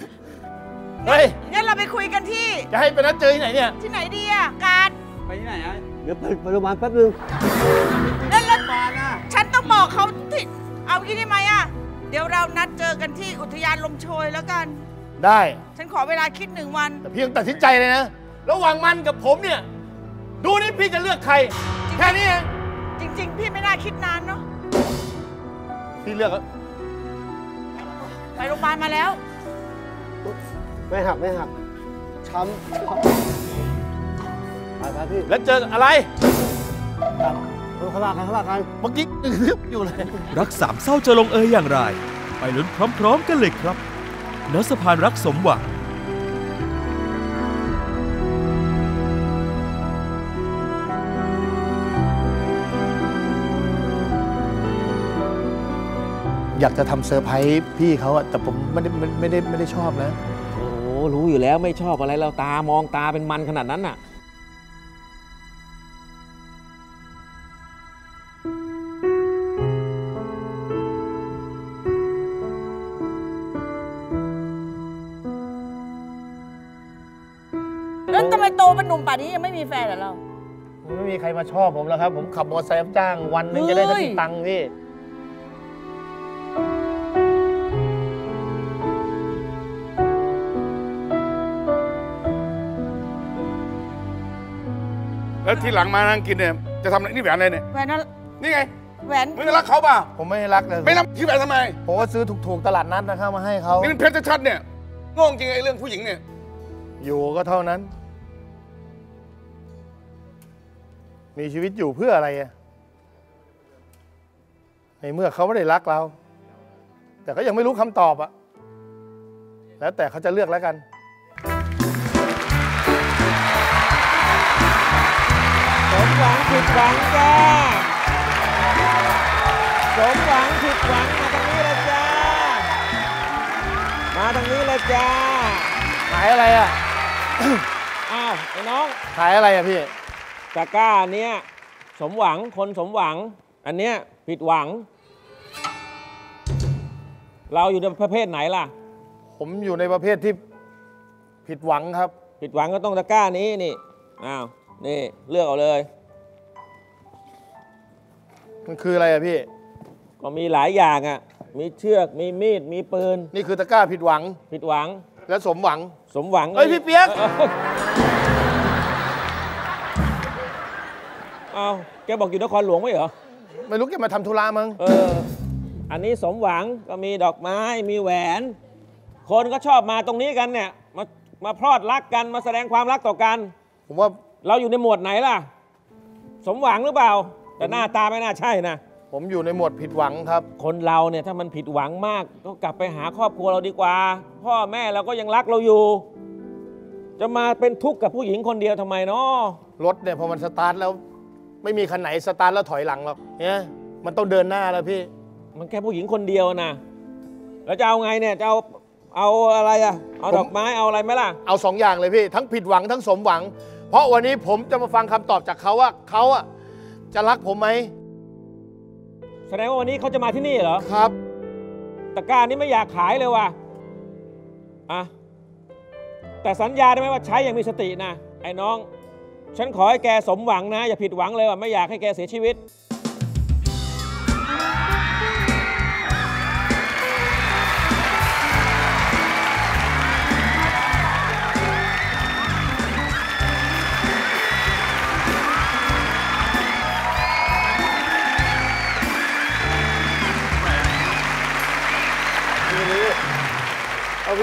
เฮ้ยงั้นเราไปคุยกันที่จะให้ไปนัดเจอที่ไหนเนี่ยที่ไหนดีอ่ะการไปที่ไหนอ่ะเดี๋ยวไปโรงพยาบาลแป๊บนึงแล้วฉันต้องบอกเขาที่เอาที่นี่ไหมอ่ะเดี๋ยวเรานัดเจอกันที่อุทยานลมโชยแล้วกัน ได้ฉันขอเวลาคิด1 วันแต่พี่ต้องตัดสินใจเลยนะระหว่างมันกับผมเนี่ยดูนี่พี่จะเลือกใครแค่นี้จริงๆพี่ไม่น่าคิดนานเนาะพี่เลือกแล้วไปโรงพยาบาลมาแล้วไม่หักช้ำไปพี่แล้วเจออะไรเขาลากันเมื่อกี้อยู่เลยรักสามเศร้าจะลงเอยอย่างไรไปลุ้นพร้อมๆกันเลยครับณ สะพานรักสมหวังอยากจะทำเซอร์ไพรส์พี่เขาอะแต่ผมไม่ได้ชอบนะโอ้รู้อยู่แล้วไม่ชอบอะไรเราตามองตาเป็นมันขนาดนั้นน่ะแล้วทำไมโตเป็นหนุ่มป่านนี้ยังไม่มีแฟนเหรอเราไม่มีใครมาชอบผมแล้วครับผมขับมอเตอร์ไซค์รับจ้างวันนึงจะได้สักตังค์พี่แล้วที่หลังมานั่งกินเนี่ยจะทำอะไรนี่แหวนอะไรเนี่ยแหวนนั่นนี่ไงแหวนมึงจะรักเขาเปล่าผมไม่รักเลยไม่รักที่แหวนทำไมผมก็ซื้อถูกๆตลาดนัดนะครับมาให้เขานี่เป็นเพชรชัดๆเนี่ยงงจริงไอ้เรื่องผู้หญิงเนี่ยอยู่ก็เท่านั้นมีชีวิตอยู่เพื่ออะไรอะในเมื่อเขาไม่ได้รักเราแต่ก็ยังไม่รู้คำตอบอะแล้วแต่เขาจะเลือกแล้วกันสมหวังผิดหวังจ้าสมหวังผิดหวังมาทางนี้เลยจ้ามาทางนี้เลยจ้าขายอะไรอ่ะ อ้าวไอ้น้องขายอะไรอ่ะพี่ตะกร้าเนี้ยสมหวังคนสมหวังอันเนี้ยผิดหวังเราอยู่ในประเภทไหนล่ะผมอยู่ในประเภทที่ผิดหวังครับผิดหวังก็ต้องตะกร้านี้นี่อ้าวนี่เลือกเอาเลยมันคืออะไรอะพี่ก็มีหลายอย่างอะมีเชือกมีมีดมีปืนนี่คือตะกร้าผิดหวังผิดหวังและสมหวังสมหวังเฮ้ยพี่เปียกเอาแกบอกอยู่นครหลวงไม่เหรอไม่รู้แกมาทำธุระมั้งอันนี้สมหวังก็มีดอกไม้มีแหวนคนก็ชอบมาตรงนี้กันเนี่ยมาพลอดรักกันมาแสดงความรักต่อกันผมว่าเราอยู่ในหมวดไหนล่ะสมหวังหรือเปล่าแต่หน้าตาไม่น่าใช่นะผมอยู่ในหมวดผิดหวังครับคนเราเนี่ยถ้ามันผิดหวังมากก็กลับไปหาครอบครัวเราดีกว่าพ่อแม่เราก็ยังรักเราอยู่จะมาเป็นทุกข์กับผู้หญิงคนเดียวทำไมเนาะรถเนี่ยพอมันสตาร์ทแล้วไม่มีคันไหนสตาร์ทแล้วถอยหลังหรอกเนี่ยมันต้องเดินหน้าแล้วพี่มันแค่ผู้หญิงคนเดียวนะแล้วจะเอาไงเนี่ยจะเอาอะไรอะเอาดอกไม้เอาอะไรไหมล่ะเอา2 อย่างเลยพี่ทั้งผิดหวังทั้งสมหวังเพราะวันนี้ผมจะมาฟังคำตอบจากเขาว่าเขาอะจะรักผมไหมแสดงว่าวันนี้เขาจะมาที่นี่เหรอครับตะกร้านี้ไม่อยากขายเลยว่ะอะแต่สัญญาได้ไหมว่าใช้อย่างมีสตินะไอ้น้องฉันขอให้แกสมหวังนะอย่าผิดหวังเลยว่ะไม่อยากให้แกเสียชีวิต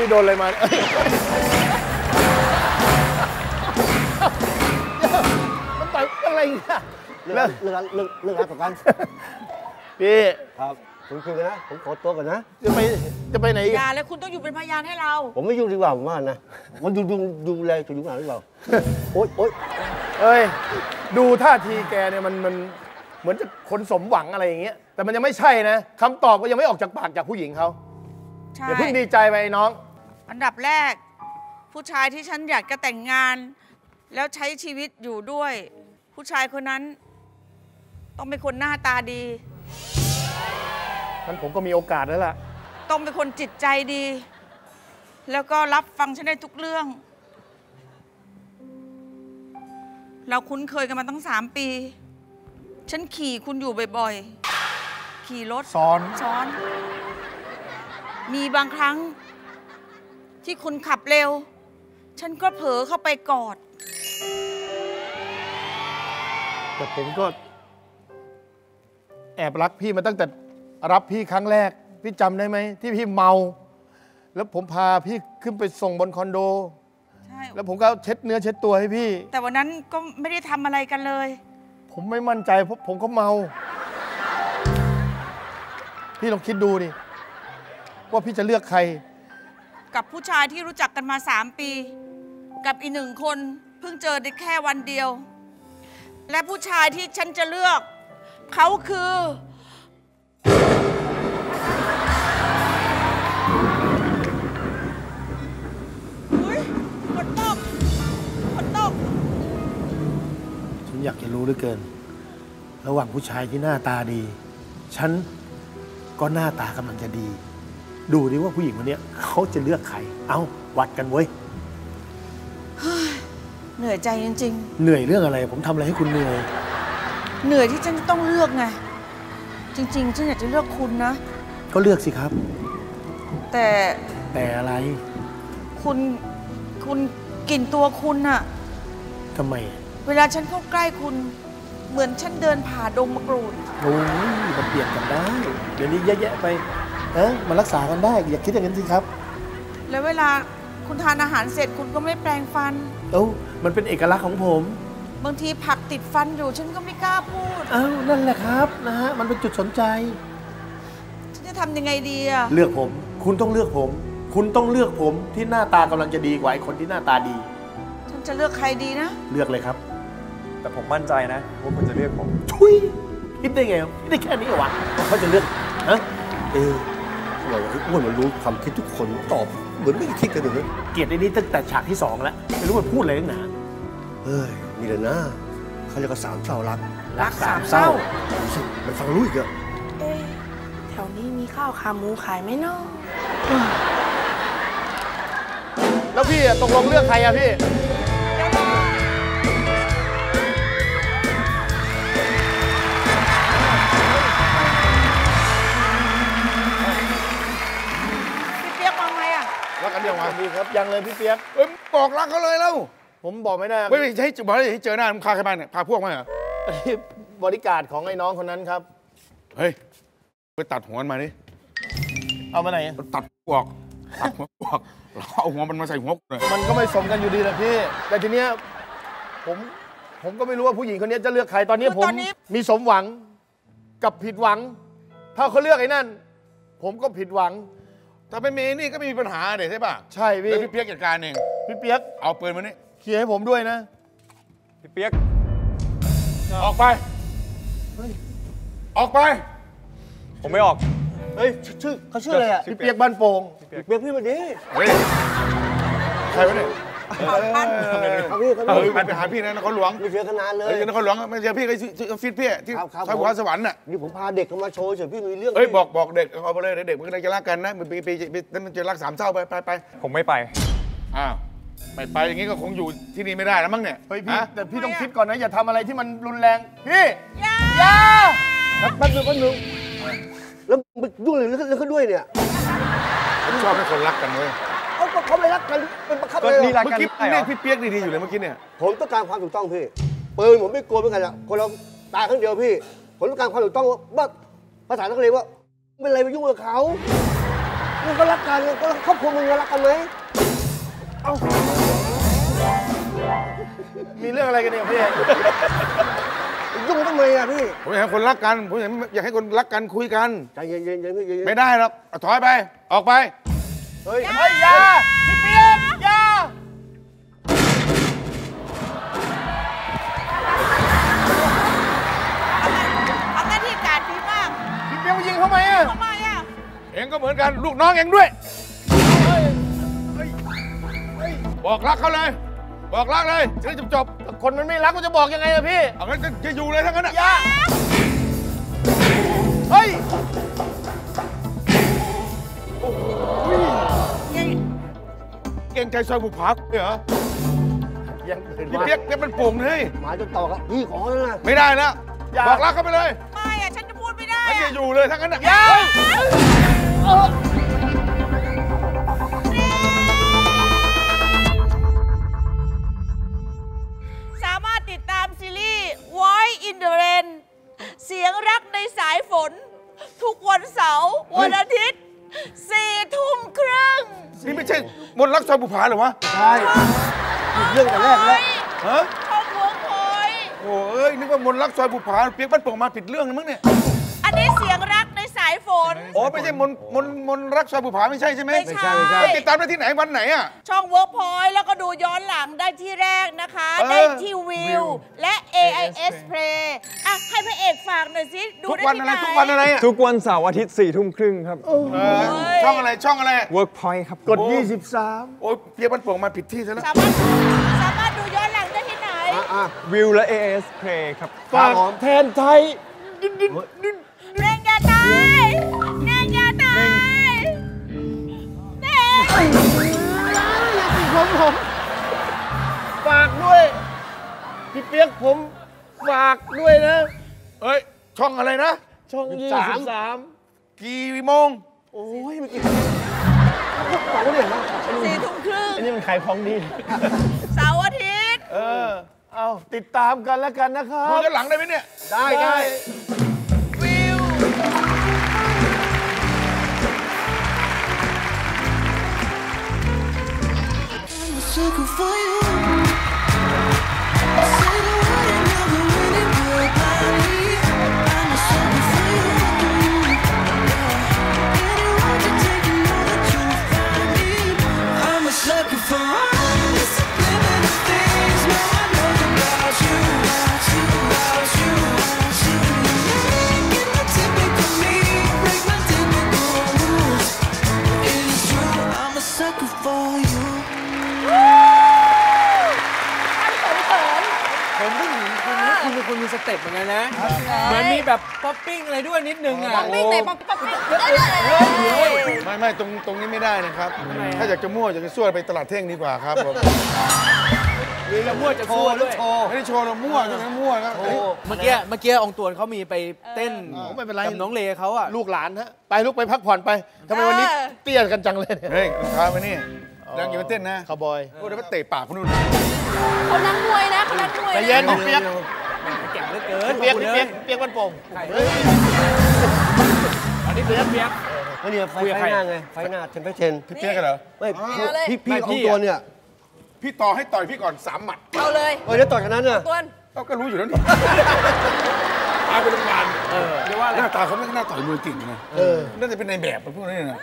พี่โดนอะไรมามันต่อยอะไรเงี้ยเรื่องรักกันพี่ครับผมคือนะผมขอตัวก่อนนะจะไปไหนอย่าเลยคุณต้องอยู่เป็นพยานให้เราผมไม่ยุ่งดีกว่าผมว่านะมันดูแลจะยุ่งหรือเปล่าโอ๊ยเอ้ยดูท่าทีแกเนี่ยมันเหมือนจะคนสมหวังอะไรอย่างเงี้ยแต่มันยังไม่ใช่นะคำตอบก็ยังไม่ออกจากปากจากผู้หญิงเขาอย่าเพิ่งดีใจไปน้องอันดับแรกผู้ชายที่ฉันอยากจะแต่งงานแล้วใช้ชีวิตอยู่ด้วยผู้ชายคนนั้นต้องเป็นคนหน้าตาดีนั้นผมก็มีโอกาสแล้วล่ะต้องเป็นคนจิตใจดีแล้วก็รับฟังฉันได้ทุกเรื่องเราคุ้นเคยกันมาตั้ง3 ปีฉันขี่คุณอยู่บ่อยๆขี่รถซ้อนมีบางครั้ง ที่คุณขับเร็วฉันก็เผลอเข้าไปกอดแต่ผมก็แอบรักพี่มาตั้งแต่รับพี่ครั้งแรกพี่จำได้ไหมที่พี่เมาแล้วผมพาพี่ขึ้นไปส่งบนคอนโดใช่แล้วผมก็เช็ดเนื้อเช็ดตัวให้พี่แต่วันนั้นก็ไม่ได้ทำอะไรกันเลยผมไม่มั่นใจเพราะผมก็เมาพี่ลองคิดดูดิว่าพี่จะเลือกใครกับผู้ชายที่รู้จักกันมา3 ปีกับอีก1 คนเพิ่งเจอได้แค่วันเดียวและผู้ชายที่ฉันจะเลือกเขาคือฝนตกฉันอยากจะรู้เหลือเกินระหว่างผู้ชายที่หน้าตาดีฉันก็หน้าตากำลังจะดีดูดิว่าผู้หญิงคนนี้เขาจะเลือกใครเอาวัดกันเว้ยเหนื่อยใจจริงๆเหนื่อยเรื่องอะไรผมทำอะไรให้คุณเหนื่อยเหนื่อยที่ฉันต้องเลือกไงจริงๆฉันอยากจะเลือกคุณนะก็เลือกสิครับแต่อะไรคุณกลิ่นตัวคุณอะทำไมเวลาฉันเข้าใกล้คุณเหมือนฉันเดินผ่าดงมะกรูดโอ้ยมันเปลี่ยนกันได้เดี๋ยวนี้แยะๆไปมันรักษากันได้อย่าคิดอย่างนั้นสิครับแล้วเวลาคุณทานอาหารเสร็จคุณก็ไม่แปรงฟันมันเป็นเอกลักษณ์ของผมบางทีผักติดฟันอยู่ฉันก็ไม่กล้าพูดนั่นแหละครับนะฮะมันเป็นจุดสนใจฉันจะทำยังไงดีอะเลือกผมคุณต้องเลือกผมคุณต้องเลือกผมที่หน้าตากำลังจะดีกว่าไอ้คนที่หน้าตาดีฉันจะเลือกใครดีนะเลือกเลยครับแต่ผมมั่นใจนะว่าคุณจะเลือกผมทุยคิดได้ไงคิดได้แค่นี้เหรอวะเขาจะเลือกเราอ้วนมันรู้ความคิดทุกคนตอบเหมือนไม่คิดกันเลยเกลียดไอ้นี่ตั้งแต่ฉากที่2แล้วไม่รู้มันพูดอะไรนักหนานี่แหละนะเขาเรียกว่า3 เศร้ารัก3 เศร้ามันฟังรู้อีกอะแถวนี้มีข้าวขาหมูขายไหมเนาะแล้วพี่ตกลงเลือกใครอะพี่ยังเลยพี่เปี๊ยกบอกรักเขาเลยแล้วผมบอกไม่ได้ไม่ใช่บอกเลยให้เจอหน้ามันพาใครมาเนี่ยพาพวกมาเหรอบริการของไอ้น้องคนนั้นครับเฮ้ยไปตัดหัวมันมาดิเอามาไหนตัดหัวออกตัดหัวออกแล้วเอาหัวมันมาใส่หัวเลยมันก็ไม่สมกันอยู่ดีนะพี่แต่ทีเนี้ยผมก็ไม่รู้ว่าผู้หญิงคนนี้จะเลือกใครตอนนี้ผมมีสมหวังกับผิดหวังถ้าเขาเลือกไอ้นั่นผมก็ผิดหวังถ้าเป็นเมย์นี่ก็ไม่มีปัญหาเด็ดใช่ป่ะใช่พี่แล้วพี่เปี๊ยกจัดการเองพี่เปี๊ยกเอาปืนมานี่เคลียร์ให้ผมด้วยนะพี่เปี๊ยกออกไปออกไปผมไม่ออกเฮ้ยชื่อเขาชื่ออะไรอ่ะพี่เปี๊ยกบ้านโป่งพี่เปี๊ยกพี่มาดิใครวะเนี่ยไปหาพี่นะนครหลวงมีเชื้อขนาดเลยนครหลวงไม่ใช่พี่ก็ฟิตพี่ที่ชายหัวสวรรค์น่ะนี่ผมพาเด็กมาโชว์เฉยพี่มีเรื่องบอกเด็กเอาไปเลยเด็กมันจะรักกันนะมันจะรัก3 เศร้าไปผมไม่ไปไปอย่างนี้ก็คงอยู่ที่นี่ไม่ได้แล้วมั้งเนี่ยเฮ้ยพี่แต่พี่ต้องคิดก่อนนะอย่าทำอะไรที่มันรุนแรงพี่อย่าแป๊บนึงแล้วมันยุ่งเลยแล้วก็ด้วยเนี่ยชอบให้คนรักกันเลยเขาไม่รักกันเป็นประคับเลยเมื่อกี้เนี่ยพี่เปี๊ยกดีๆอยู่เลยเมื่อกี้เนี่ยผมต้องการความถูกต้องพี่ปืนผมไม่กลัวเหมือนกันละคนเราตายครั้งเดียวพี่ผมต้องการความถูกต้องว่าภาษานักเรียนว่าไม่อะไรไปยุ่งกับเขามันก็รักกันก็ครอบครัวมึงรักกันไหมมีเรื่องอะไรกันเนี่ยพี่ยุ่งทำไมอะพี่ผมอยากให้คนรักกันผมอยากให้คนรักกันคุยกันใจเย็นๆพี่ไม่ได้หรอกถอยไปออกไปเฮ้ยยาพี่เปี๊ยกยาทำหน้าที่การดีมากพี่เปี๊ยกยิงเข้ามาอ่ะเองก็เหมือนกันลูกน้องเองด้วยบอกรักเขาเลยบอกรักเลยจะได้จบคนมันไม่รักก็จะบอกยังไงอะพี่เอางั้นจะอยู่เลยทั้งนั้นอะยาเฮ้ยเก่งใจซอยบุพภาเหรอยังพี่เปี๊ยกเนี่ยมันโป่งเลยหมาจนต่อครับพี่ขอแล้วนะไม่ได้นะบอกรักเขาไปเลยไม่อะฉันจะพูดไม่ได้อย่าอยู่เลยทั้งนั้นอะ ทุกวันเสาร์วันอาทิตย์4 ทุ่มครึ่งนี่ไม่ใช่มนต์รักซอยบุภาหรือวะใช่เรื่องแต่แรกแล้วฮะช่องเวิร์คพอยท์โอ้เอ้ยนึกว่ามนต์รักซอยบุภาเปียกบ้านโป่งมาผิดเรื่องมั้งเนี่ยอันนี้เสียงรักในสายฝนอ๋อไม่ใช่มนต์รักซอยบุภาไม่ใช่ใช่ไหมไม่ใช่ติดตามได้ที่ไหนวันไหนอ่ะช่องเวิร์คพอยท์แล้วก็ดูย้อนหลังได้ที่แรกนะคะได้ที่วิวและ AIS Play อ่ะให้พระเอกฝากหน่อยสิดูได้ที่ไหนทุกวันอะไรทุกวันเสาร์อาทิตย์4 ทุ่มครึ่งครับช่องอะไรช่องอะไรเวิร์คพอยท์ครับกด23โอ้ยเปียกบ้านโป่งมาผิดที่ซะแล้วสามารถดูย้อนหลังได้ที่ไหนวิวและ AIS Play ครับฝากแทนไทยเร่งอย่าตายเร่งอย่าตายเร่งผมฝากด้วยพี่เปียกผมฝากด้วยนะเอ้ยช่องอะไรนะช่อง23กี่โมงโอ้ยเมื่อกี้ฝากไว้เลยนะ4 ทุ่มครึ่งอันนี้มันขายของดีเสาร์อาทิตย์เอาติดตามกันแล้วกันนะครับดูกันหลังได้ไหมเนี่ยได้Circle for you. Said I wouldn't never really would, but I'm a circle for you. Anyone to take you know the truth I need. I'm a circle for all the subliminal things. Now I know about you, about you, about you, about you. Making my typical me break my typical rules. It is true, I'm a circle for you.ผมต้องหนีคุณนะคุณเป็นคนมีสเต็ปเหมือนกันนะเหมือนมีแบบป๊อปปิ้งอะไรด้วยนิดนึงอ่ะป๊อปปิ้งแต่ป๊อปปิ้งไม่ตรงนี้ไม่ได้นะครับถ้าอยากจะมั่วอยากจะซั่วไปตลาดเท่งดีกว่าครับผมนี่เรามั่วจะโชว์ด้วยไม่ได้โชว์เรามั่วใช่ไหมมั่วครับเมื่อกี้องตวนเขามีไปเต้นไม่เป็นไรน้องเลเขาอ่ะลูกหลานฮะไปลูกไปพักผ่อนไปทำไมวันนี้เตี้ยกันจังเลยเฮ้ยข้ามไปนี่ยังอยู่เต้นนะคาวบอยพวกนั้นเตะปากพวกนู้นเขานั่งมวยนะเขานั่งมวยแต่เย็นเปียกเก่งเหลือเกินเปียกบ้านโป่งอันนี้เปียกวันนี้ไฟหน้าไงไฟหน้า10/10พี่เปียกกันเหรอไม่พี่ของตัวเนี่ยพี่ต่อให้ต่อยพี่ก่อน3 หมัดเอาเลยเดี๋ยวต่อยกันนั้นน่ะตัวเขาก็รู้อยู่แล้วนี่พาไปโรงพยาบาลเดี๋ยวว่าหน้าตาเขาไม่น่าต่อยมวยจริงนะน่าจะเป็นในแบบพวกนี้นะ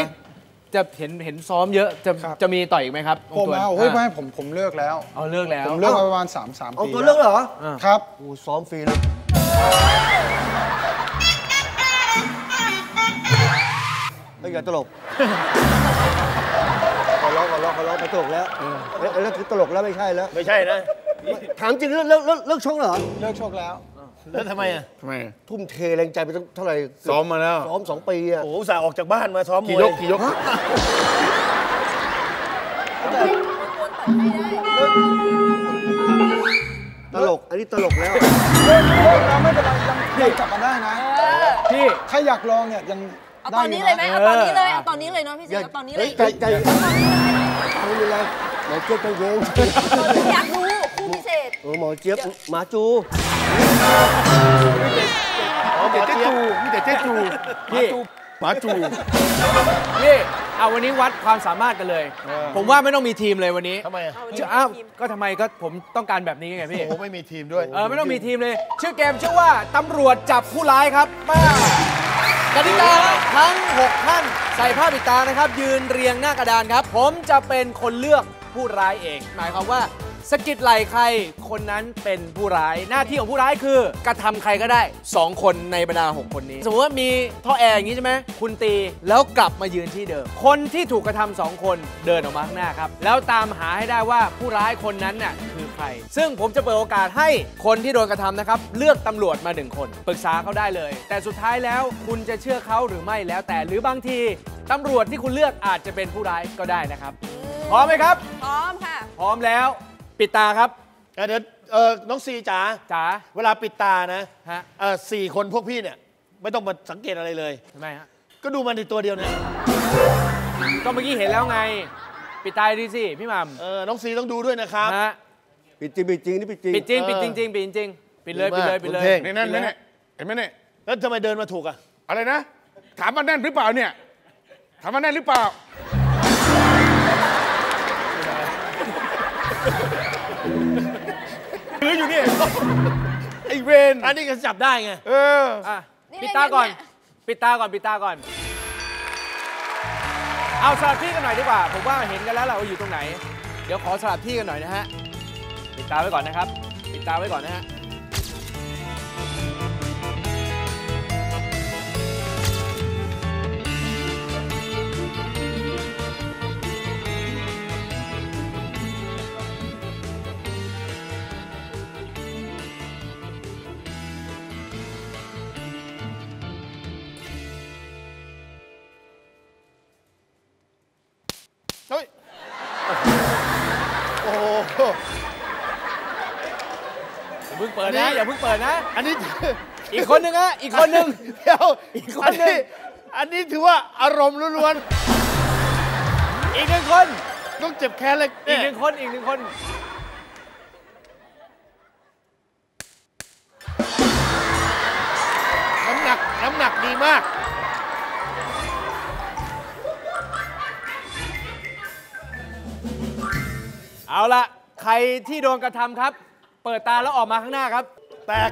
นี่จะเห็นซ้อมเยอะจะมีต่อยอีกไหมครับผมเอาไม่ผมเลิกแล้วเอาเลิกแล้วผมเลิกประมาณ3 ปีเอาตัวเลิกเหรอครับอูซ้อมฟรีแล้วไอ้เหี้ยตลกขอร้องตลกแล้วแล้วคือตลกแล้วไม่ใช่นะถามจริงเลิกชกเหรอเลิกชกแล้วแล้วทำไมทุ่มเทแรงใจไปเท่าไหร่ซ้อมมาแล้วซ้อม2 ปีอะโอ้สาวออกจากบ้านมาซ้อมมวยกี่ยกตลกแล้วเราไม่เป็นไรยังจับกันได้นะพี่ถ้าอยากลองเนี่ยยังเอาตอนนี้เลยไหมเอาตอนนี้เลยเอาตอนนี้เลยเนาะพี่เจเอาตอนนี้เลยไม่เป็นไรหมอเจี๊ยบใจเย็นอยากรู้คู่พิเศษหมอเจี๊ยบหมาจูมีแต่เจ๊จูหมาจูพี่เอาวันนี้วัดความสามารถกันเลยผมว่าไม่ต้องมีทีมเลยวันนี้ทำไมอ้าวก็ทำไมก็ผมต้องการแบบนี้ไงพี่โอ้ไม่มีทีมด้วยไม่ต้องมีทีมเลยชื่อเกมชื่อว่าตำรวจจับผู้ร้ายครับมากติกาทั้ง6 ท่านใส่ผ้าปิดตานะครับยืนเรียงหน้ากระดานครับผมจะเป็นคนเลือกผู้ร้ายเองหมายความว่าสะกิดไหล่ใครคนนั้นเป็นผู้ร้ายหน้าที่ของผู้ร้ายคือกระทำใครก็ได้2 คนในบรรดา6 คนนี้สมมติว่ามีท่อแอร์อย่างนี้ใช่ไหมคุณตีแล้วกลับมายืนที่เดิมคนที่ถูกกระทำ2 คนเดินออกมาข้างหน้าครับแล้วตามหาให้ได้ว่าผู้ร้ายคนนั้นน่ะคือใครซึ่งผมจะเปิดโอกาสให้คนที่โดนกระทำนะครับเลือกตำรวจมา1 คนปรึกษาเขาได้เลยแต่สุดท้ายแล้วคุณจะเชื่อเขาหรือไม่แล้วแต่หรือบางทีตำรวจที่คุณเลือกอาจจะเป็นผู้ร้ายก็ได้นะครับพร้อมไหมครับพร้อมค่ะพร้อมแล้วปิดตาครับเดี๋ยวน้องซีจ๋าเวลาปิดตานะฮะ4 คนพวกพี่เนี่ยไม่ต้องมาสังเกตอะไรเลยทำไมฮะก็ดูมันในตัวเดียวนะก็เมื่อกี้เห็นแล้วไงปิดตาดีสิพี่หม่ำน้องซีต้องดูด้วยนะครับฮะปิดจริงปิดเลยนี่นั่นเห็นไหมเนี่ยแล้วทำไมเดินมาถูกอ่ะ อะไรนะถามมันแน่นหรือเปล่าเนี่ยถามมันแน่นหรือเปล่าหรืออยู่นี่ไอเวนอันนี้ก็จับได้ไงปิดตาก่อนปิดตาก่อนปิดตาก่อนเอาสลับที่กันหน่อยดีกว่าผมว่าเห็นกันแล้วแหละว่าอยู่ตรงไหนเดี๋ยวขอสลับที่กันหน่อยนะฮะปิดตาไว้ก่อนนะครับปิดตาไว้ก่อนนะฮะอย่าเพิ่งเปิดนะอันนี้อีกคนหนึ่งนะอีกคนหนึ่งเดี๋ยวอีกคนหนึ่งอันนี้ถือว่าอารมณ์ล้วนๆอีกหนึ่งคนต้องเจ็บแค้นเลยอีกหนึ่งคนอีกหนึ่งคนน้ำหนักดีมากเอาละใครที่โดนกระทำครับเปิดตาแล้วออกมาข้างหน้าครับแตก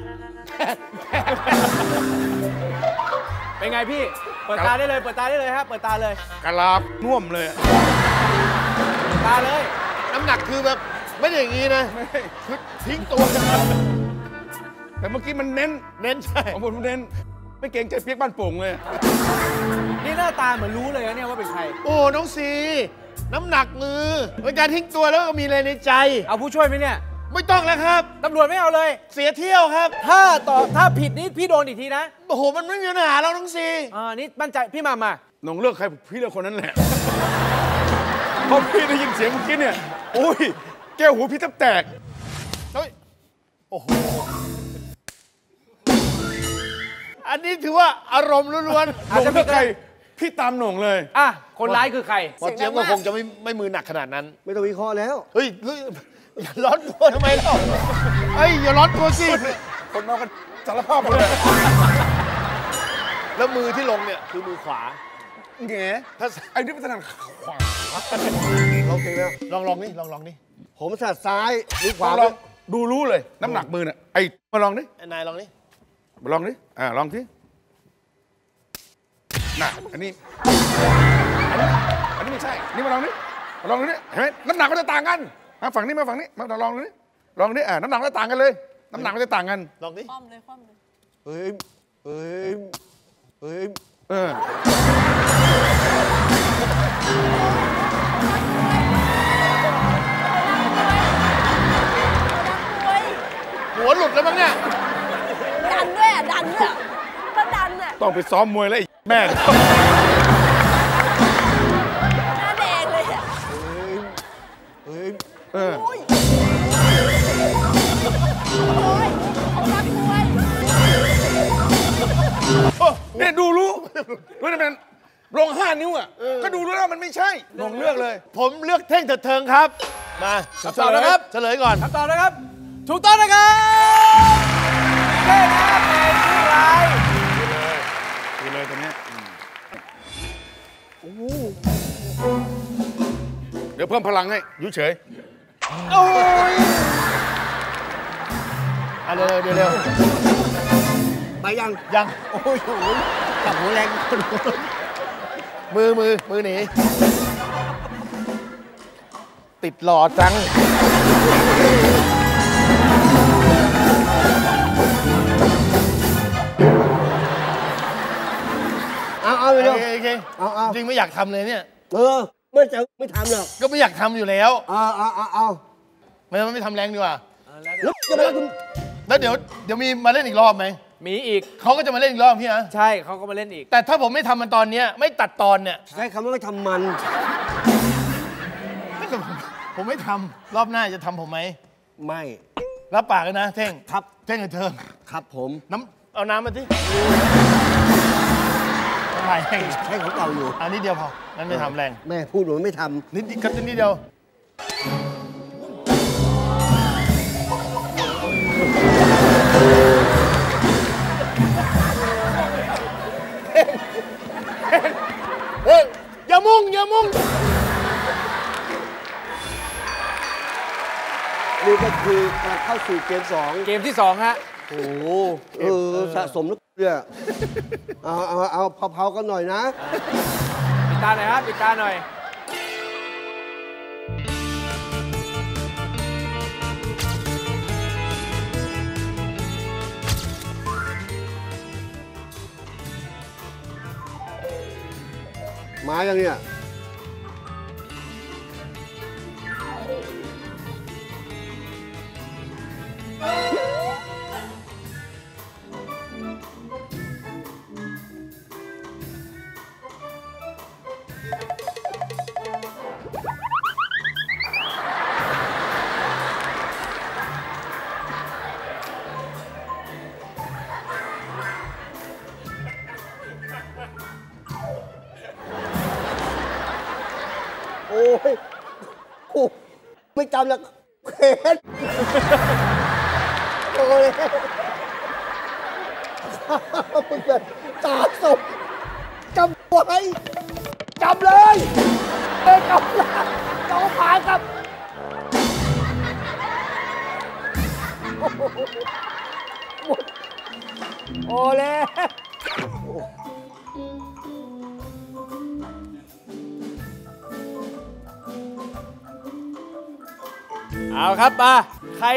เป็นไงพี่เปิดตาได้เลยเปิดตาได้เลยครับเปิดตาเลยกระลาบน่วมเลยตาเลยน้ำหนักคือแบบไม่ได้อย่างนี้นะคือทิ้งตัวแต่เมื่อกี้มันเน้นใช่ผมเน้นไม่เก่งใจเปียกบ้านโป่งเลยนี่หน้าตาเหมือนรู้เลยนะเนี่ยว่าเป็นใครโอ้น้องซีน้ำหนักมือเป็นการทิ้งตัวแล้วมีอะไรในใจเอาผู้ช่วยไหมเนี่ยไม่ต้องแล้วครับตำรวจไม่เอาเลยเสียเที่ยวครับถ้าผิดนี่พี่โดนอีกทีนะโอ้โหมันไม่มีปัญหาเราทั้งสี่นี่มั่นใจพี่มาน้องเลือกใครพี่เลือกคนนั้นแหละพอพี่ได้ยินเสียงเมื่อกี้เนี่ยโอ้ยแก้วหูพี่แทบแตกเฮ้ยโอ้โหอันนี้ถือว่าอารมณ์ล้วนๆอาจจะเป็นใครพี่ตามหน่งเลยคนร้ายคือใครหมอเจี๊ยบก็คงจะไม่มือหนักขนาดนั้นไม่ต้องวิเคราะห์แล้วเฮ้ยอย่าร้อนตัวทำไมล่ะเฮ้ยอย่าร้อนตัวสิคนนอกกันสารภาพเลยแล้วมือที่ลงเนี่ยคือมือขวาแง่ถ้าไอ้นี่เป็นถนัดขวาลองเก่งแล้วลองนี่ผมถนัดซ้ายมือขวาลองดูรู้เลยน้ำหนักมือเนี่ยไอ้มาลองนี่นายลองนี่ลองที่น่ะอันนี้ไม่ใช่นี่มาลองนี่ลองนี่เห็นไหมน้ำหนักมันจะต่างกันมาฝั่งนี้มาฝั่งนี้มาลองนี่ลองนี่น้ำหนักมันจะต่างกันเลยน้ำหนักมันจะต่างกันลองนี่คว่ำเลยเฮ้ยหัวหลุดแล้วมั้งเนี่ยดันด้วยก็ดันอ่ะต้องไปซ้อมมวยแล้วแม่หน้าแดงเลยโอ้ยเนี่ยดูรู้นะแมนลง5 นิ้วอ่ะก็ดูรู้แล้วมันไม่ใช่ลงเลือกเลยผมเลือกเท่งเถิดเทิงครับมาคำตอบนะครับเฉลยก่อนคำตอบนะครับถูกต้องนะครับเท่งครับเป็นผู้ร้ายเลยตอนนี้เดี๋ยวเพิ่มพลังให้อยู่เฉยโอ้ยเร็วไปยังโอ้ยขับหัวแรงมือหนีติดหลอดจังเอาจริงไม่อยากทำเลยเนี่ยเมื่อจะไม่ทำหรอกก็ไม่อยากทำอยู่แล้วเอาไม่ทำแรงดีกว่าแล้วเดี๋ยวมีมาเล่นอีกรอบไหมมีอีกเขาก็จะมาเล่นอีกรอบพี่นะใช่เขาก็มาเล่นอีกแต่ถ้าผมไม่ทำมันตอนนี้ไม่ตัดตอนเนี่ยใช้คำว่าไม่ทำมันผมไม่ทำรอบหน้าจะทำผมไหมไม่รับปากเลยนะเท่งครับเท่งกับเธอครับผมน้ำเอาน้ำมาสิให้ของเก่าอยู่อันนี้เดียวพอนั้นไม่ทำแรงแม่พูดหนูไม่ทำนิดกระตุ้นนิดเดียว นี่ก็คือการเข้าสู่เกม2เกมที่2ฮะโอ้โหสะสมลูกเนี่ยเอาเผาๆกันหน่อยนะปิดตาหน่อยฮะปิดตาหน่อยมาอย่างเนี้ยไม่จำแล้วเห็นโอ้ยมันเป็นตาสมจำไว้จำเลยจำเลยจำผ่านครับโอ้ยเอาครับมาใคร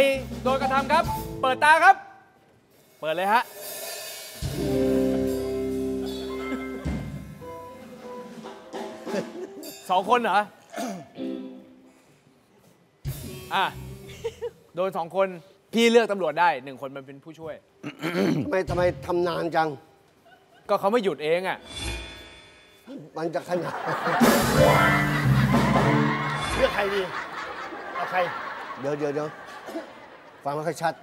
โดนกระทำครับเปิดตาครับเปิดเลยฮะสองคนเหรออ่ะโดนสองคนพี่เลือกตำรวจได้หนึ่งคนมันเป็นผู้ช่วยทำไมทำนานจังก็เขาไม่หยุดเองอ่ะมันจะขนาดเลือกใครดีเอาใครเดี๋ยวฟังไม่ค่อยชัด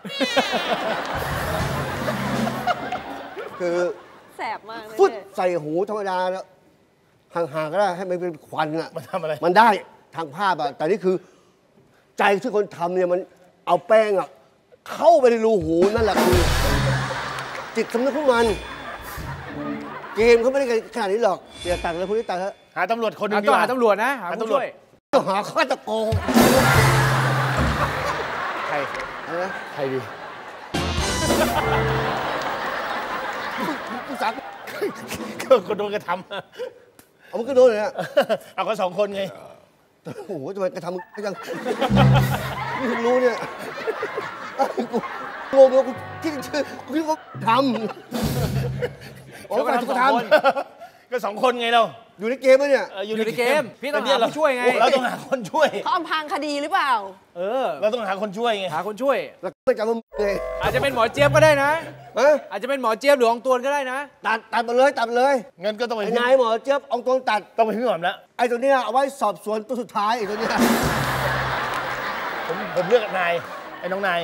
คือแสบมากเลยฟุดใส่หูธรรมดาแล้วห่างๆก็ได้ให้มันเป็นควันอ่ะมันทำอะไรมันได้ทางภาพอ่ะแต่นี่คือใจที่คนทำเนี่ยมันเอาแป้งอ่ะเข้าไปในรูหูนั่นแหละคือจิตสำนึกของมันเกมเขาไม่ได้ขนาดนี้หรอกเดี๋ยวตัดเลยพวกนี้ตัดเถอะหาตำรวจคนนึงดีกว่าหาตำรวจนะหาตำรวจหาฆาตกรใครดีผู้สักก็โดนกระทำเอามันก็โดนเลยฮะเอาก็สองคนไงโอ้โหจะไปกระทำก็ยังไม่รู้เนี่ยกูงงแล้วกูคิดชื่อกูคิดว่าทำก็ทำก็สองคนไงเราอยู่ในเกมไหมเนี่ยอยู่ในเกมพี่ต้องหาคนช่วยไงเราต้องหาคนช่วยเขาอำพรางคดีหรือเปล่าเราต้องหาคนช่วยไงหาคนช่วยแล้วก็จะมันเลยอาจจะเป็นหมอเจี๊ยบก็ได้นะอาจจะเป็นหมอเจี๊ยบหรืออองตวนก็ได้นะตัดมาเลยตัดเลยเงินก็ต้องไปนายหมอเจี๊ยบอองตวนตัดต้องไปพี่หม่อมแล้วไอ้ตัวนี้เอาไว้สอบสวนตัวสุดท้ายไอ้ตัวนี้ผมเลือกนายไอ้น้องนาย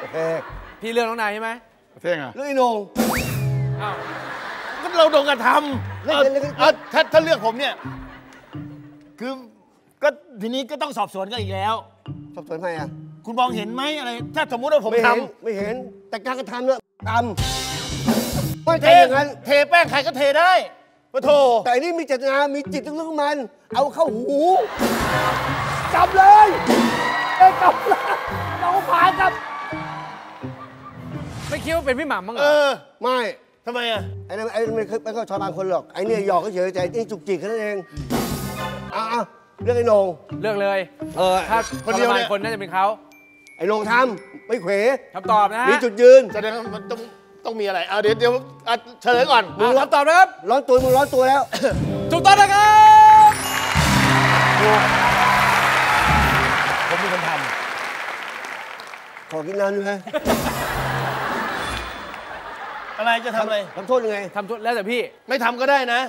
โอเคพี่เลือกน้องนายใช่ไหมเท่งอะเลือกไอ้โหน่งเราโดนกระทำถ้าเลือกผมเนี่ยคือก็ทีนี้ก็ต้องสอบสวนกันอีกแล้วสอบสวนใครอ่ะคุณมองเห็นไหมอะไรถ้าสมมติว่าผมทำไม่เห็นแต่การกระทำเนี่ยทำไม่ใช่อย่างนั้นเทแป้งใครก็เทได้ปะโถแต่นี่มีเจตนามีจิตลึกๆมันเอาเข้าหูจับเลยไอ้จับเลยเราผ่านจับไม่คิดว่าเป็นพี่หม่ำมั้งเหรอไม่ทำไมอ่ะไอ้นั่นไม่เข้าชอบางคนหรอกไอ้เนี่ยหยอกก็เฉยใจไอ้จุกจิกแค่นั้นเองเลือกไอ้โหน่งเลือกเลยถ้าคนเดียวเนี่ยคนน่าจะเป็นเขาไอ้โหน่งทำไม่เขวคำตอบนะมีจุดยืนแสดงว่ามันต้องมีอะไรเดี๋ยวเฉลยก่อนมึงร้อนตอบนะครับร้อนตัวมึงร้อนตัวแล้วถูกต้องนะครับผมเป็นคนทำขอกินน้ำด้วยอะไรจะทำอะไรทำโทษยังไงทำโทษแล้วแต่พี่ไม่ทำก็ได้นะ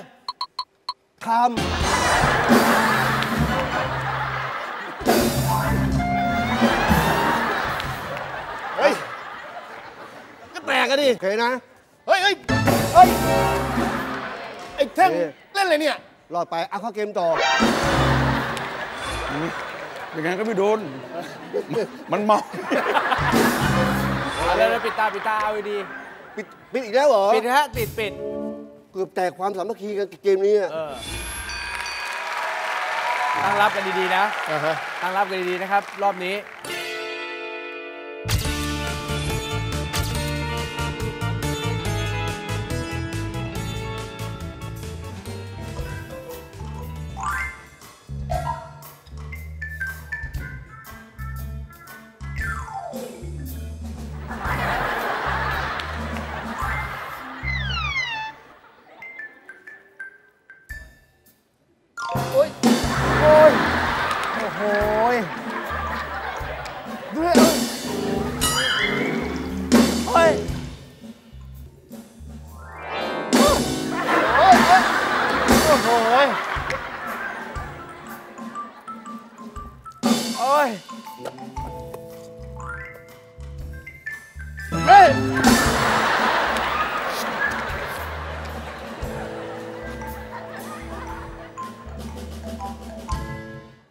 ทำเฮ้ยก็แตกกันดิเคยนะเฮ้ยไอ้เท่งเล่นอะไรเนี่ยรอดไปเอาเข้าเกมต่อยังไงก็ไม่โดนมันเมาแล้วปิดตาเอาดีปิดอีกแล้วเหรอปิดฮะปิดเกือบแตกความสามัคคีกันเกมนี้ตั้งรับกันดีๆนะตั้งรับกันดีๆนะครับรอบนี้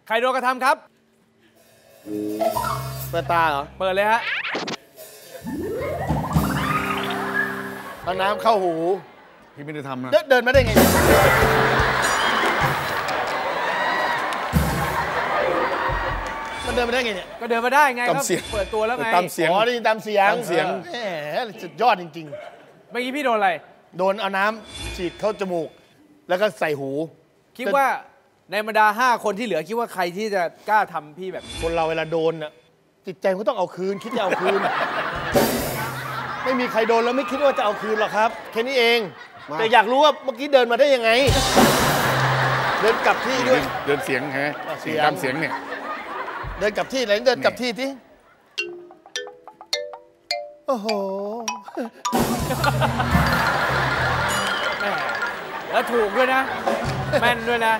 ใครโดนกระทำครับเปิดตาเหรอเปิดเลยฮะเอาน้ำเข้าหูพี่ไม่ได้ทำนะเดินมาได้ไงมันเดินมาได้ไงเนี่ยก็เดินมาได้ไงครับเปิดตัวแล้วไงตามเสียงอ๋อได้ยินตามเสียงแหมสุดยอดจริงๆเมื่อกี้พี่โดนอะไรโดนเอาน้ำฉีดเข้าจมูกแล้วก็ใส่หูคิดว่าในบรรดา5คนที่เหลือคิดว่าใครที่จะกล้าทำพี่แบบคนเราเวลาโดนน่ะจิตใจก็ต้องเอาคืนคิดจะเอาคืน ไม่มีใครโดนแล้วไม่คิดว่าจะเอาคืนหรอกครับแค่นี้เองแต่อยากรู้ว่าเมื่อกี้เดินมาได้ยังไง เดินกลับที่ด้วยเดินเสียงฮะเสียงตามเสียงเนี่ยเดินกลับที่ไหนเดินกลับที่ที่โอ้โห แล้วถูกด้วยนะแม่นด้วยนะ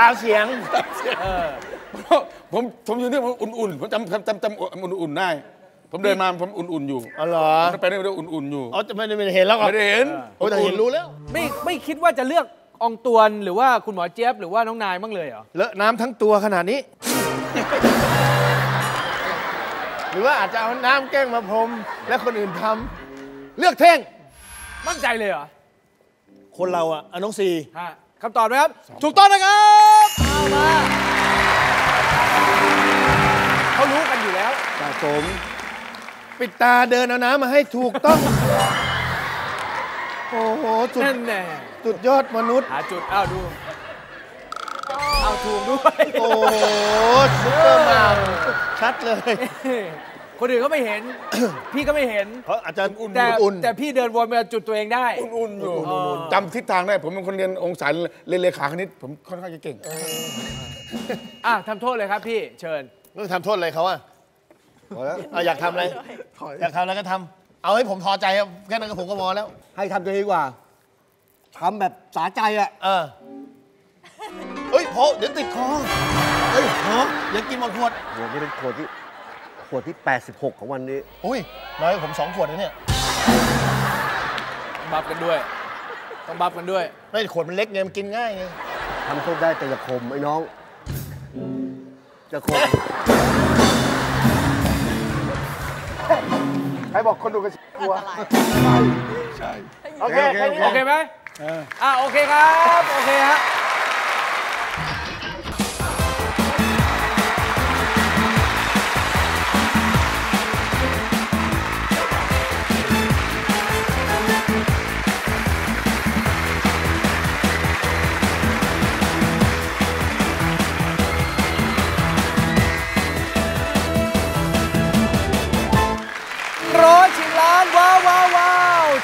ตามเสียงผมอยู่นี่ผมอุ่นๆผมจำอุ่นๆได้ผมเดินมาผมอุ่นๆอยู่อ๋อเหรอไปได้อุ่นๆอยู่อ๋อจะไม่ได้เห็นแล้วไม่ได้เห็นโอ้แต่เห็นรู้แล้วไม่คิดว่าจะเลือกองตวนหรือว่าคุณหมอเจี๊ยบหรือว่าน้องนายบ้างเลยเหรอเลอะน้ำทั้งตัวขนาดนี้หรือว่าอาจจะเอาน้ำแกล้งมาพรมและคนอื่นทำเลือกเท่งมั่นใจเลยเหรอคนเราอะน้องซีคำตอบนะครับถูกต้องนะครับเอามาเขารู้กันอยู่แล้วแต่ผมปิดตาเดินเอาน้ำมาให้ถูกต้องโอ้โหจุดนั่นแหละจุดยอดมนุษย์หาจุดอ้าวดูเอาถูกด้วยโอ้โหซุปเปอร์มาชัดเลยคนอื่นก็ไม่เห็นพี่ก็ไม่เห็นเพราะอาจารย์อุ่นแต่พี่เดินวนมาจุดตัวเองได้อุ่นๆอยู่จำทิศทางได้ผมเป็นคนเรียนองศาเรียนเลขาคณิตผมค่อนข้างจะเก่งอ่ะทำโทษเลยครับพี่เชิญนึกทำโทษอะไรเขาอ่ะอยากทำอะไรอยากทำอะไรก็ทำเอาให้ผมพอใจครับแค่นั้นก็ผมก็พอแล้วให้ทำตัวดีกว่าทำแบบสาใจอ่ะเอ้ยพอเดี๋ยวติดคอเอ้ยฮะอย่ากินหมดขวดโหไม่ได้ขวดที่ขวดที่86ของวันนี้อุ้ยน้อยผม2ขวดนะเนี่ยบับกันด้วยต้องบับกันด้วยไม่ขวดมันเล็กไงมันกินง่ายไงทำโทษได้แต่จะคมไอ้น้องจะคมใครบอกคนดูกระชิบกลัวใช่โอเคโอเคไหมอ่ะโอเคครับโอเคฮะ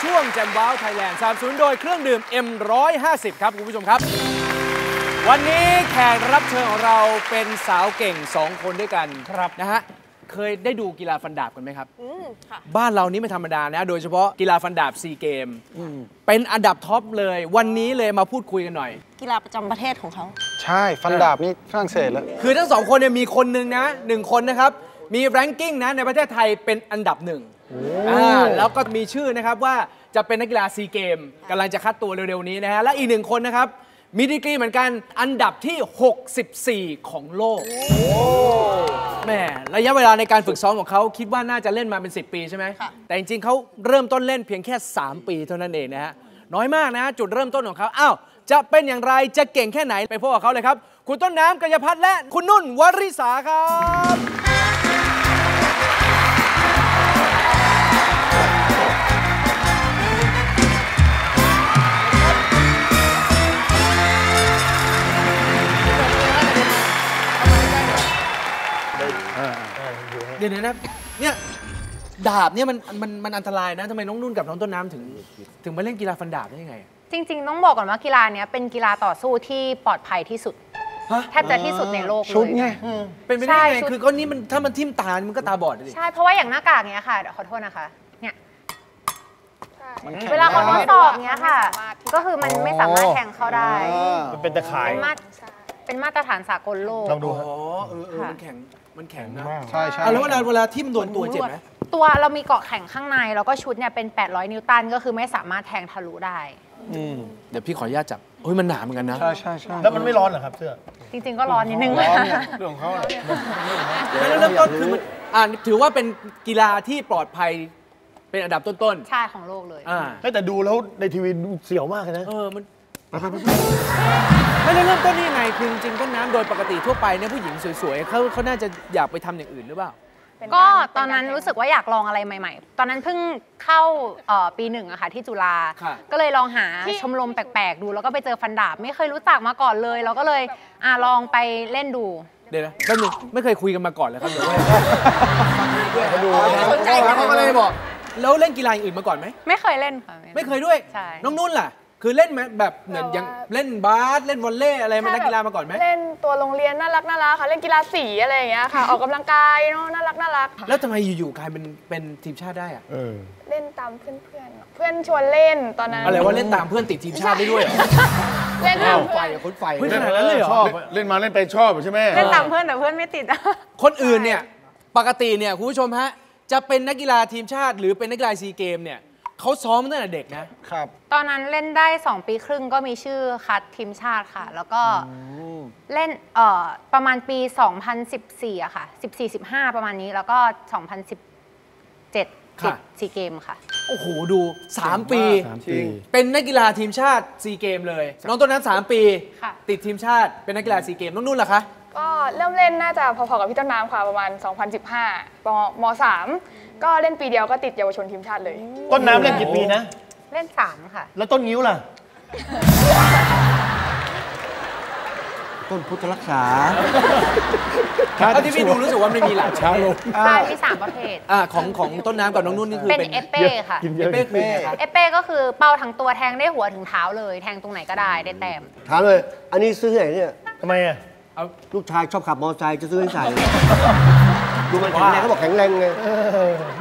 ช่วงแจมว้าวไทยแลนด์30โดยเครื่องดื่ม M150 ครับคุณผู้ชมครับวันนี้แขกรับเชิญของเราเป็นสาวเก่ง2คนด้วยกันครับนะฮะเคยได้ดูกีฬาฟันดาบกันไหมครับค่ะบ้านเรานี้ไม่ธรรมดานะโดยเฉพาะกีฬาฟันดาบ4เกมเป็นอันดับท็อปเลยวันนี้เลยมาพูดคุยกันหน่อยกีฬาประจำประเทศของเขาใช่ฟันดาบนี่ฝรั่งเศสแล้วคือทั้ง2คนเนี่ยมีคนนึงนะ1คนนะครับมีแรงกิ้งนะในประเทศไทยเป็นอันดับ1แล้วก็มีชื่อนะครับว่าจะเป็นนักกีฬาซีเกมกำลังจะคัดตัวเร็วๆนี้นะฮะและอีก1คนนะครับมีดีกรีเหมือนกันอันดับที่64ของโลกแหมระยะเวลาในการฝึกซ้อมของเขาคิดว่าน่าจะเล่นมาเป็น10 ปีใช่ไหมแต่จริงๆเขาเริ่มต้นเล่นเพียงแค่3 ปีเท่านั้นเองนะฮะน้อยมากนะจุดเริ่มต้นของเขาอ้าวจะเป็นอย่างไรจะเก่งแค่ไหนไปพบกับเขาเลยครับคุณต้นน้ำกัญญาภัทรและคุณนุ่นวริษาครับ เดี๋ยวนะเนี่ยดาบเนี่ยมันอันตรายนะทำไมน้องนุ่นกับน้องต้นน้ำถึงมาเล่นกีฬาฟันดาบได้ยังไงจริงๆต้องบอกก่อนว่ากีฬาเนี้ยเป็นกีฬาต่อสู้ที่ปลอดภัยที่สุดแทบจะที่สุดในโลกเลยชุดไงเป็นไปได้ไงคือก้อนนี้มันถ้ามันทิ่มตามันก็ตาบอดเลยใช่เพราะว่าอย่างหน้ากากเนี้ยค่ะขอโทษนะคะเนี่ยเวลาเขาทดสอบเนี้ยค่ะก็คือมันไม่สามารถแทงเข้าได้มันเป็นตะข่ายเป็นมาตรฐานสากลโลกลองดูอ๋อมันแข็งนะใช่ใช่แล้วเวลาทิ่มโดนตัวเจ็บไหมตัวเรามีเกาะแข็งข้างในแล้วก็ชุดเนี่ยเป็น800นิวตันก็คือไม่สามารถแทงทะลุได้เดี๋ยวพี่ขออนุญาตจับโอ้ยมันหนาเหมือนกันนะใช่แล้วมันไม่ร้อนเหรอครับเสื้อจริงๆก็ร้อนนิดนึงร้อนเนี่ยเรื่องของเขาแล้วเริ่มต้นคือถือว่าเป็นกีฬาที่ปลอดภัยเป็นอันดับต้นๆใช่ของโลกเลยแต่ดูแล้วในทีวีเสียวมากเลยนะมันแล้วเริ่มต้นนี่ยังไงคือจริงๆต้นน้ำโดยปกติทั่วไปเนี่ยผู้หญิงสวยๆเขาน่าจะอยากไปทำอย่างอื่นหรือเปล่าก็ตอนนั้นรู้สึกว่าอยากลองอะไรใหม่ๆตอนนั้นเพิ่งเข้าปี1อะค่ะที่จุฬาก็เลยลองหาชมรมแปลกๆดูแล้วก็ไปเจอฟันดาบไม่เคยรู้จักมาก่อนเลยเราก็เลยลองไปเล่นดูเดี๋ยวนะไม่เคยคุยกันมาก่อนเลยครับเดี๋ยวมาดูเขาก็เลยบอกแล้วเล่นกีฬาอื่นมาก่อนไหมไม่เคยเล่นค่ะไม่เคยด้วยน้องนุ่นล่ะคือเล่นแบบเหมือนยังเล่นบาสเล่นวอลเลย์อะไรมานักกีฬามาก่อนไหมเล่นตัวโรงเรียนน่ารักค่ะเล่นกีฬาสีอะไรอย่างเงี้ยค่ะออกกำลังกายเนาะน่ารักแล้วทำไมอยู่ๆกลายเป็นทีมชาติได้อะเล่นตามเพื่อนชวนเล่นตอนนั้นอะไรว่าเล่นตามเพื่อนติดทีมชาติได้ด้วยเล่นตามไฟคนไฟขนาดนั้นเลยเหรอชอบเล่นมาเล่นไปชอบใช่ไหมเล่นตามเพื่อนแต่เพื่อนไม่ติดคนอื่นเนี่ยปกติเนี่ยคุณผู้ชมฮะจะเป็นนักกีฬาทีมชาติหรือเป็นนักกีฬาซีเกมเนี่ยเขาซ้อมตั้งแต่เด็กนะครับตอนนั้นเล่นได้2ปีครึ่งก็มีชื่อคัดทีมชาติค่ะแล้วก็เล่นประมาณปี2014อะค่ะ14-15ประมาณนี้แล้วก็2017ติดซีเกมค่ะโอ้โหดู3ปีเป็นนักกีฬาทีมชาติซีเกมเลยน้องต้นนั้น3ปีติดทีมชาติเป็นนักกีฬาซีเกมน้องนุ่นล่ะคะก็เริ่มเล่นน่าจะพอๆกับพี่ต้นน้ำค่ะประมาณ2015ม.3 ก็เล่นปีเดียวก็ติดเยาวชนทีมชาติเลยต้นน้ำเล่นกี่ปีนะเล่น3ค่ะแล้วต้นงิ้วล่ะต้นพุทธรักษาถ้าที่พี่ดูรู้สึกว่ามันมีหลายชาลงใช่มี3ประเภทของต้นน้ำกับน้องนุ่นนี่คือเป็นเอเป้ค่ะเอเป้ก็คือเป้าทั้งตัวแทงได้หัวถึงเท้าเลยแทงตรงไหนก็ได้ได้แต้มถามเลยอันนี้ซื้อไหนเนี่ยทำไมอะลูกชายชอบขับมอเตอร์ไซค์จะซื้อให้ใส่ดูมันแข็งแรงเขาบอกแข็งแรงไง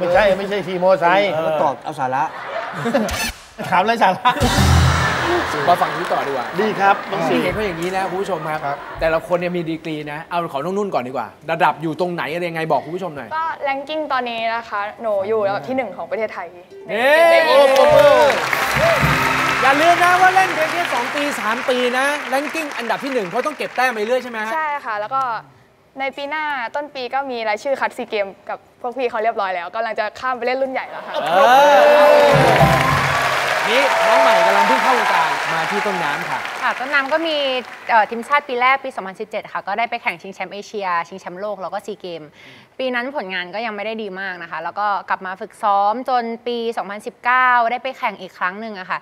ไม่ใช่ขี่มอเตอร์ไซค์แล้วตอบเอาสาระถามเลยสาระมาฟังนี้ต่อดีกว่าดีครับน้องสีเห็นเขาอย่างนี้นะคุณผู้ชมครับแต่ละคนเนี่ยมีดีกรีนะเอาขอน้องนุ่นก่อนดีกว่าระดับอยู่ตรงไหนอะไรยังไงบอกคุณผู้ชมหน่อยก็แรงกิ้งตอนนี้นะคะหนูอยู่ระดับที่1ของประเทศไทยโอ้โหอย่าลืมนะว่าเล่นเพียงแค่2ปี3ปีนะแรงกิ้งอันดับที่1เพราะต้องเก็บแต้มไปเรื่อยใช่ไหมใช่ค่ะแล้วก็ในปีหน้าต้นปีก็มีรายชื่อคัดซีเกมกับพวกพี่เขาเรียบร้อยแล้วกำลังจะข้ามไปเล่นรุ่นใหญ่แล้วค่ะนี่น้องใหม่กำลังเพิ่งเข้าวงการมาที่ต้นน้ำค่ะต้นน้ำก็มีทีมชาติปีแรกปี2017ค่ะก็ได้ไปแข่งชิงแชมป์เอเชียชิงแชมป์โลกแล้วก็ซีเกมปีนั้นผลงานก็ยังไม่ได้ดีมากนะคะแล้วก็กลับมาฝึกซ้อมจนปี2019ได้ไปแข่งอีกครั้งหนึ่งอะค่ะ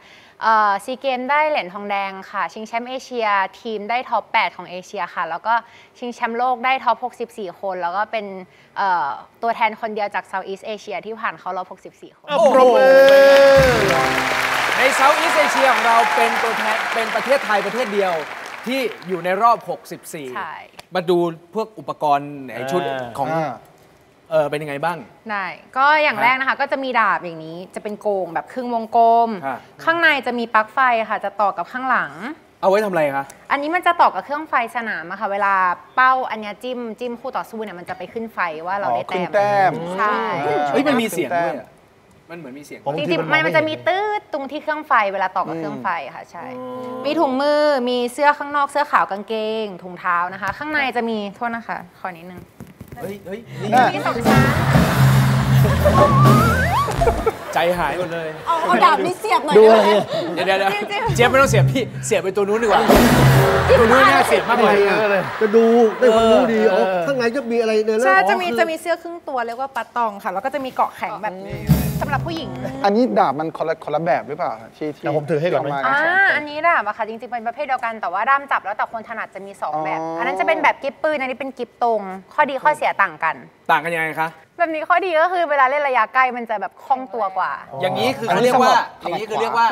ซีเกมได้เหรียญทองแดงค่ะชิงแชมป์เอเชียทีมได้ท็อป8ของเอเชียค่ะแล้วก็ชิงแชมป์โลกได้ท็อป64คนแล้วก็เป็นตัวแทนคนเดียวจากเซาท์อีสต์เอเชียที่ผ่านเข้ารอบ64คนโอ้โหในเซาท์อีสต์เอเชียของเราเป็นตัวแทนเป็นประเทศไทยประเทศเดียวที่อยู่ในรอบ64ใช่มาดูพวกอุปกรณ์ในชุดของเป็นยังไงบ้างได้ก็อย่างแรกนะคะก็จะมีดาบอย่างนี้จะเป็นโกงแบบครึ่งวงกลมข้างในจะมีปลั๊กไฟค่ะจะต่อกับข้างหลังเอาไว้ทำอะไรคะอันนี้มันจะต่อกับเครื่องไฟสนามอะค่ะเวลาเป้าอันนี้จิ้มคู่ต่อสู้เนี่ยมันจะไปขึ้นไฟว่าเราได้แต้มใช่เฮ้ยมันมีเสียงด้วยมันเหมือนมีเสียงจริงๆมันจะมีตื้อตรงที่เครื่องไฟเวลาต่อกับเครื่องไฟค่ะใช่มีถุงมือมีเสื้อข้างนอกเสื้อขาวกางเกงถุงเท้านะคะข้างในจะมีโทษนะคะขอนิดนึงเฮ้ยนี่สองชั้นใจ หายหมดเลยเอาดาบนี่เสียบหน่อยดูเลยเดี๋ยวเจี๊ยบไม่ต้องเสียบพี่เสียบไปตัวนู้นดีกว่าตัวนู้นน่าเสียบมากเลยจะดูได้ความรู้ดีอ๋อข้างในจะมีอะไรเนี่ยใช่จะมีเสื้อครึ่งตัวเรียกว่าปะตองค่ะแล้วก็จะมีเกาะแข็งแบบนี้สำหรับผู้หญิงอันนี้ดาบมันคนละแบบหรือเปล่าที่ผมถือให้ก่อนมาอันนี้ดาบอะค่ะจริงๆเป็นประเภทเดียวกันแต่ว่าด้ามจับแล้วแต่คนถนัดจะมี2แบบอันนั้นจะเป็นแบบกิ๊บปืนอันนี้เป็นกิ๊บตรงข้อดีข้อเสียต่างกันยังไงคะแบบนี้ข้อดีก็คือเวลาเล่นระยะใกล้มันจะแบบคล่องตัวกว่าอย่างนี้คือเขาเรียกว่า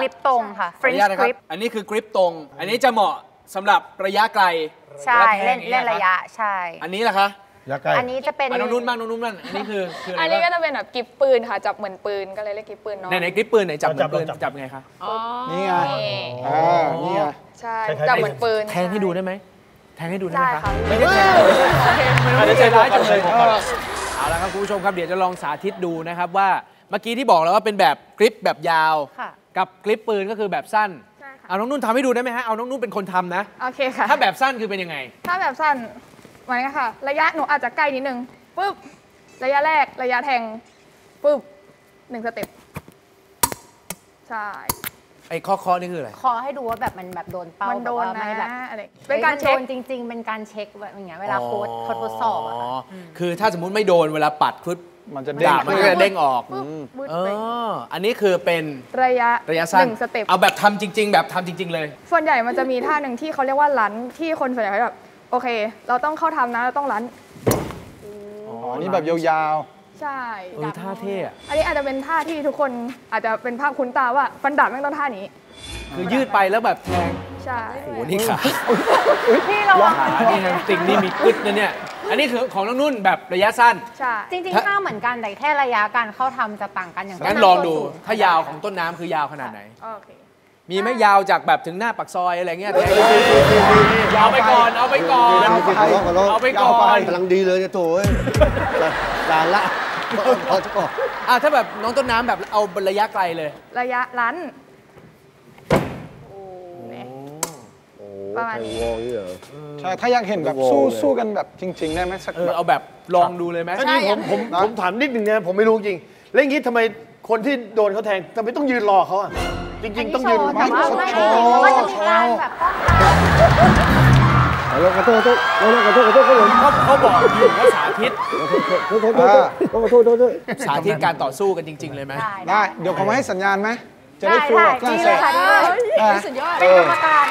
คลิปตรงค่ะฟรีสคลิปอันนี้คือคลิปตรงอันนี้จะเหมาะสำหรับระยะไกลใช่เล่นระยะใช่อันนี้ล่ะคะอันนี้จะเป็นนุ่นบ้างอันนี้คืออันนี้ก็จะเป็นแบบกิ๊บปืนค่ะจับเหมือนปืนก็เลยเรียกกิ๊บปืนเนาะไหนกิ๊บปืนไหนจับเหมือนปืนจับไงคะนี่ไงนี่ไงใช่จับเหมือนปืนแทงให้ดูได้ไหมแทงให้ดูได้ไหมคะไม่ได้แทงไม่ได้ใจร้ายจังเลยเอาละครับคุณผู้ชมครับเดี๋ยวจะลองสาธิตดูนะครับว่าเมื่อกี้ที่บอกแล้วว่าเป็นแบบกริปแบบยาวกับกริปปืนก็คือแบบสั้นเอาน้องนุ่นทำให้ดูได้ไหมฮะเอาน้องนุ่นเป็นคนทำนะโอเคค่ะถ้าแบบสั้นคือเป็นยังไงถ้าแบบสั้นเหมือนกันค่ะระยะหนูอาจจะใกล้นิดนึงปึ๊บระยะแรกระยะแทงปึ๊บ1สเต็ปใช่ไอ้ข้อนี่คืออะไรขอให้ดูว่าแบบมันแบบโดนเป้ามันโดนนะอะไรเป็นการเช็คจริงๆเป็นการเช็คแบบอย่างเงี้ยเวลาโค้ดทดสอบอ่ะคือถ้าสมมุติไม่โดนเวลาปัดครุฑมันจะเด้งออกอันนี้คือเป็นระยะสั้น1สเต็ปเอาแบบทำจริงๆแบบทำจริงๆเลยส่วนใหญ่มันจะมีท่าหนึ่งที่เขาเรียกว่าลั้นที่คนส่วนใหญ่เขาแบบโอเคเราต้องเข้าทำนะเราต้องลั้นอ๋อนี่แบบยาวใช่ท่าเท่อะอันนี้อาจจะเป็นท่าที่ทุกคนอาจจะเป็นภาพคุ้นตาว่าฟันดาบต้องท่านี้คือยืดไปแล้วแบบแทงใช่โอ้โหนี่ขาพี่เราว่านี่จริงนี่มีกึดนะเนี่ยอันนี้คือของน้องนุ่นแบบระยะสั้นใช่จริงๆท่าเหมือนกันแต่แค่ระยะการเข้าทำจะต่างกันอย่างงั้นลองดูถ้ายาวของต้นน้ำคือยาวขนาดไหนมีไหมยาวจากแบบถึงหน้าปากซอยอะไรเงี้ยยาวไปก่อนเอาไปก่อนกำลังดีเลยจะโถ่ลานละถ้าแบบน้องต้นน้ำแบบเอาระยะไกลเลยระยะลั้นประมาณนี้ใช่ถ้าอยากเห็นแบบสู้กันแบบจริงๆได้ไหมสักเอาแบบลองดูเลยไหมใช่ผมถามนิดหนึ่งนะผมไม่รู้จริงเรื่องนี้ทำไมคนที่โดนเขาแทงทำไมต้องยืนรอเขาอ่ะจริงๆต้องยืนไม่โชว์ไม่โชว์แบบเขาบอกอยู่ว่าสาธิตสาธิตการต่อสู้กันจริงๆเลยไหมได้เดี๋ยวเขาให้สัญญาณไหมจะได้ฟิลแบบนี้เลยค่ะนี่สุดยอดเป็นกรรมการ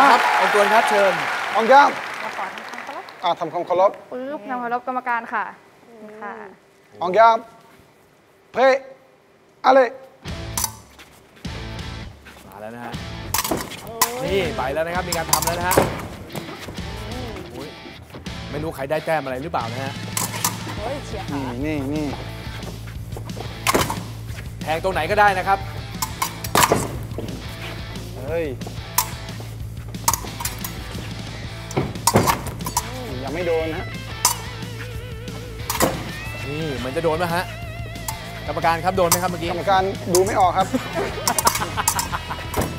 มาครับองค์กรครับเชิญองค์ย่างทำคำเคารพปึ๊บทำเคารพกรรมการค่ะองค์ย่างเพลอะไรมาแล้วนะฮะนี่ไปแล้วนะครับมีการทำแล้วนะฮะไม่รู้ใครได้แต้มอะไรหรือเปล่านะฮะนี่แทงตรงไหนก็ได้นะครับเฮ้ยยังไม่โดนฮะนี่มันจะโดนไหมฮะกรรมการครับโดนไหมครับเมื่อกี้กรรมการดูไม่ออกครับ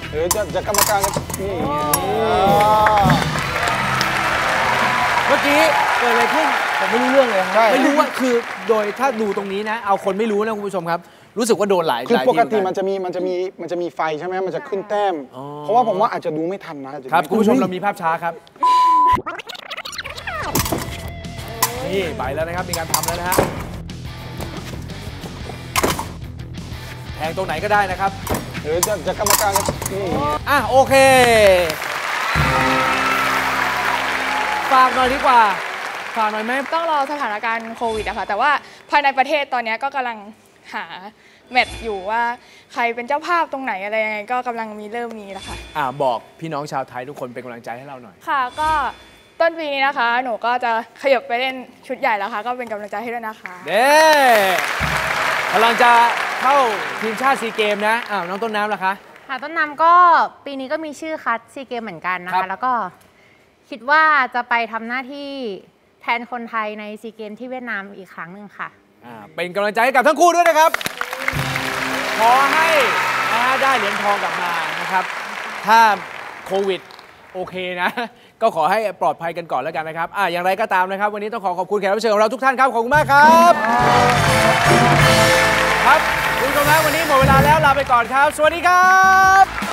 เดี๋ยวจะกรรมการนี่เมื่อกี้เกิดอะไรขึ้นผมไม่รู้เรื่องเลยครับไม่รู้ว่าคือโดยถ้าดูตรงนี้นะเอาคนไม่รู้นะคุณผู้ชมครับรู้สึกว่าโดนหลายคือปกติมันจะมีไฟใช่ไหมมันจะขึ้นแต้มเพราะว่าผมว่าอาจจะดูไม่ทันนะครับคุณผู้ชมเรามีภาพช้าครับนี่ไปแล้วนะครับมีการทำแล้วนะฮะแทงตรงไหนก็ได้นะครับหรือจะกรรมการนี่โอเคฝากหน่อยดีกว่าฝากหน่อยไหมต้องรอสถานการณ์โควิดอะค่ะแต่ว่าภายในประเทศตอนนี้ก็กำลังหาแมตช์อยู่ว่าใครเป็นเจ้าภาพตรงไหนอะไรยังไงก็กำลังเริ่มมีแล้วค่ะบอกพี่น้องชาวไทยทุกคนเป็นกำลังใจให้เราหน่อยค่ะก็ต้นปีนี้นะคะหนูก็จะขยับไปเล่นชุดใหญ่แล้วค่ะก็เป็นกำลังใจให้ด้วยนะคะเด้กำลังจะเข้าทีมชาติซีเกมนะน้องต้นน้ำล่ะคะค่ะต้นน้ำก็ปีนี้ก็มีชื่อคัดซีเกมเหมือนกันนะคะแล้วก็คิดว่าจะไปทำหน้าที่แทนคนไทยในซีเกมที่เวียดนามอีกครั้งหนึ่งค่ะเป็นกำลังใจให้กับทั้งคู่ด้วยนะครับขอให้ได้เหรียญทองกลับมานะครับถ้าโควิดโอเคนะ ก็ขอให้ปลอดภัยกันก่อนแล้วกันนะครับอย่างไรก็ตามนะครับวันนี้ต้องขอขอบคุณแขกรับเชิญของเราทุกท่านครับขอบคุณมากครับครับคุณผู้ชมครับวันนี้หมดเวลาแล้วลาไปก่อนครับสวัสดีครับ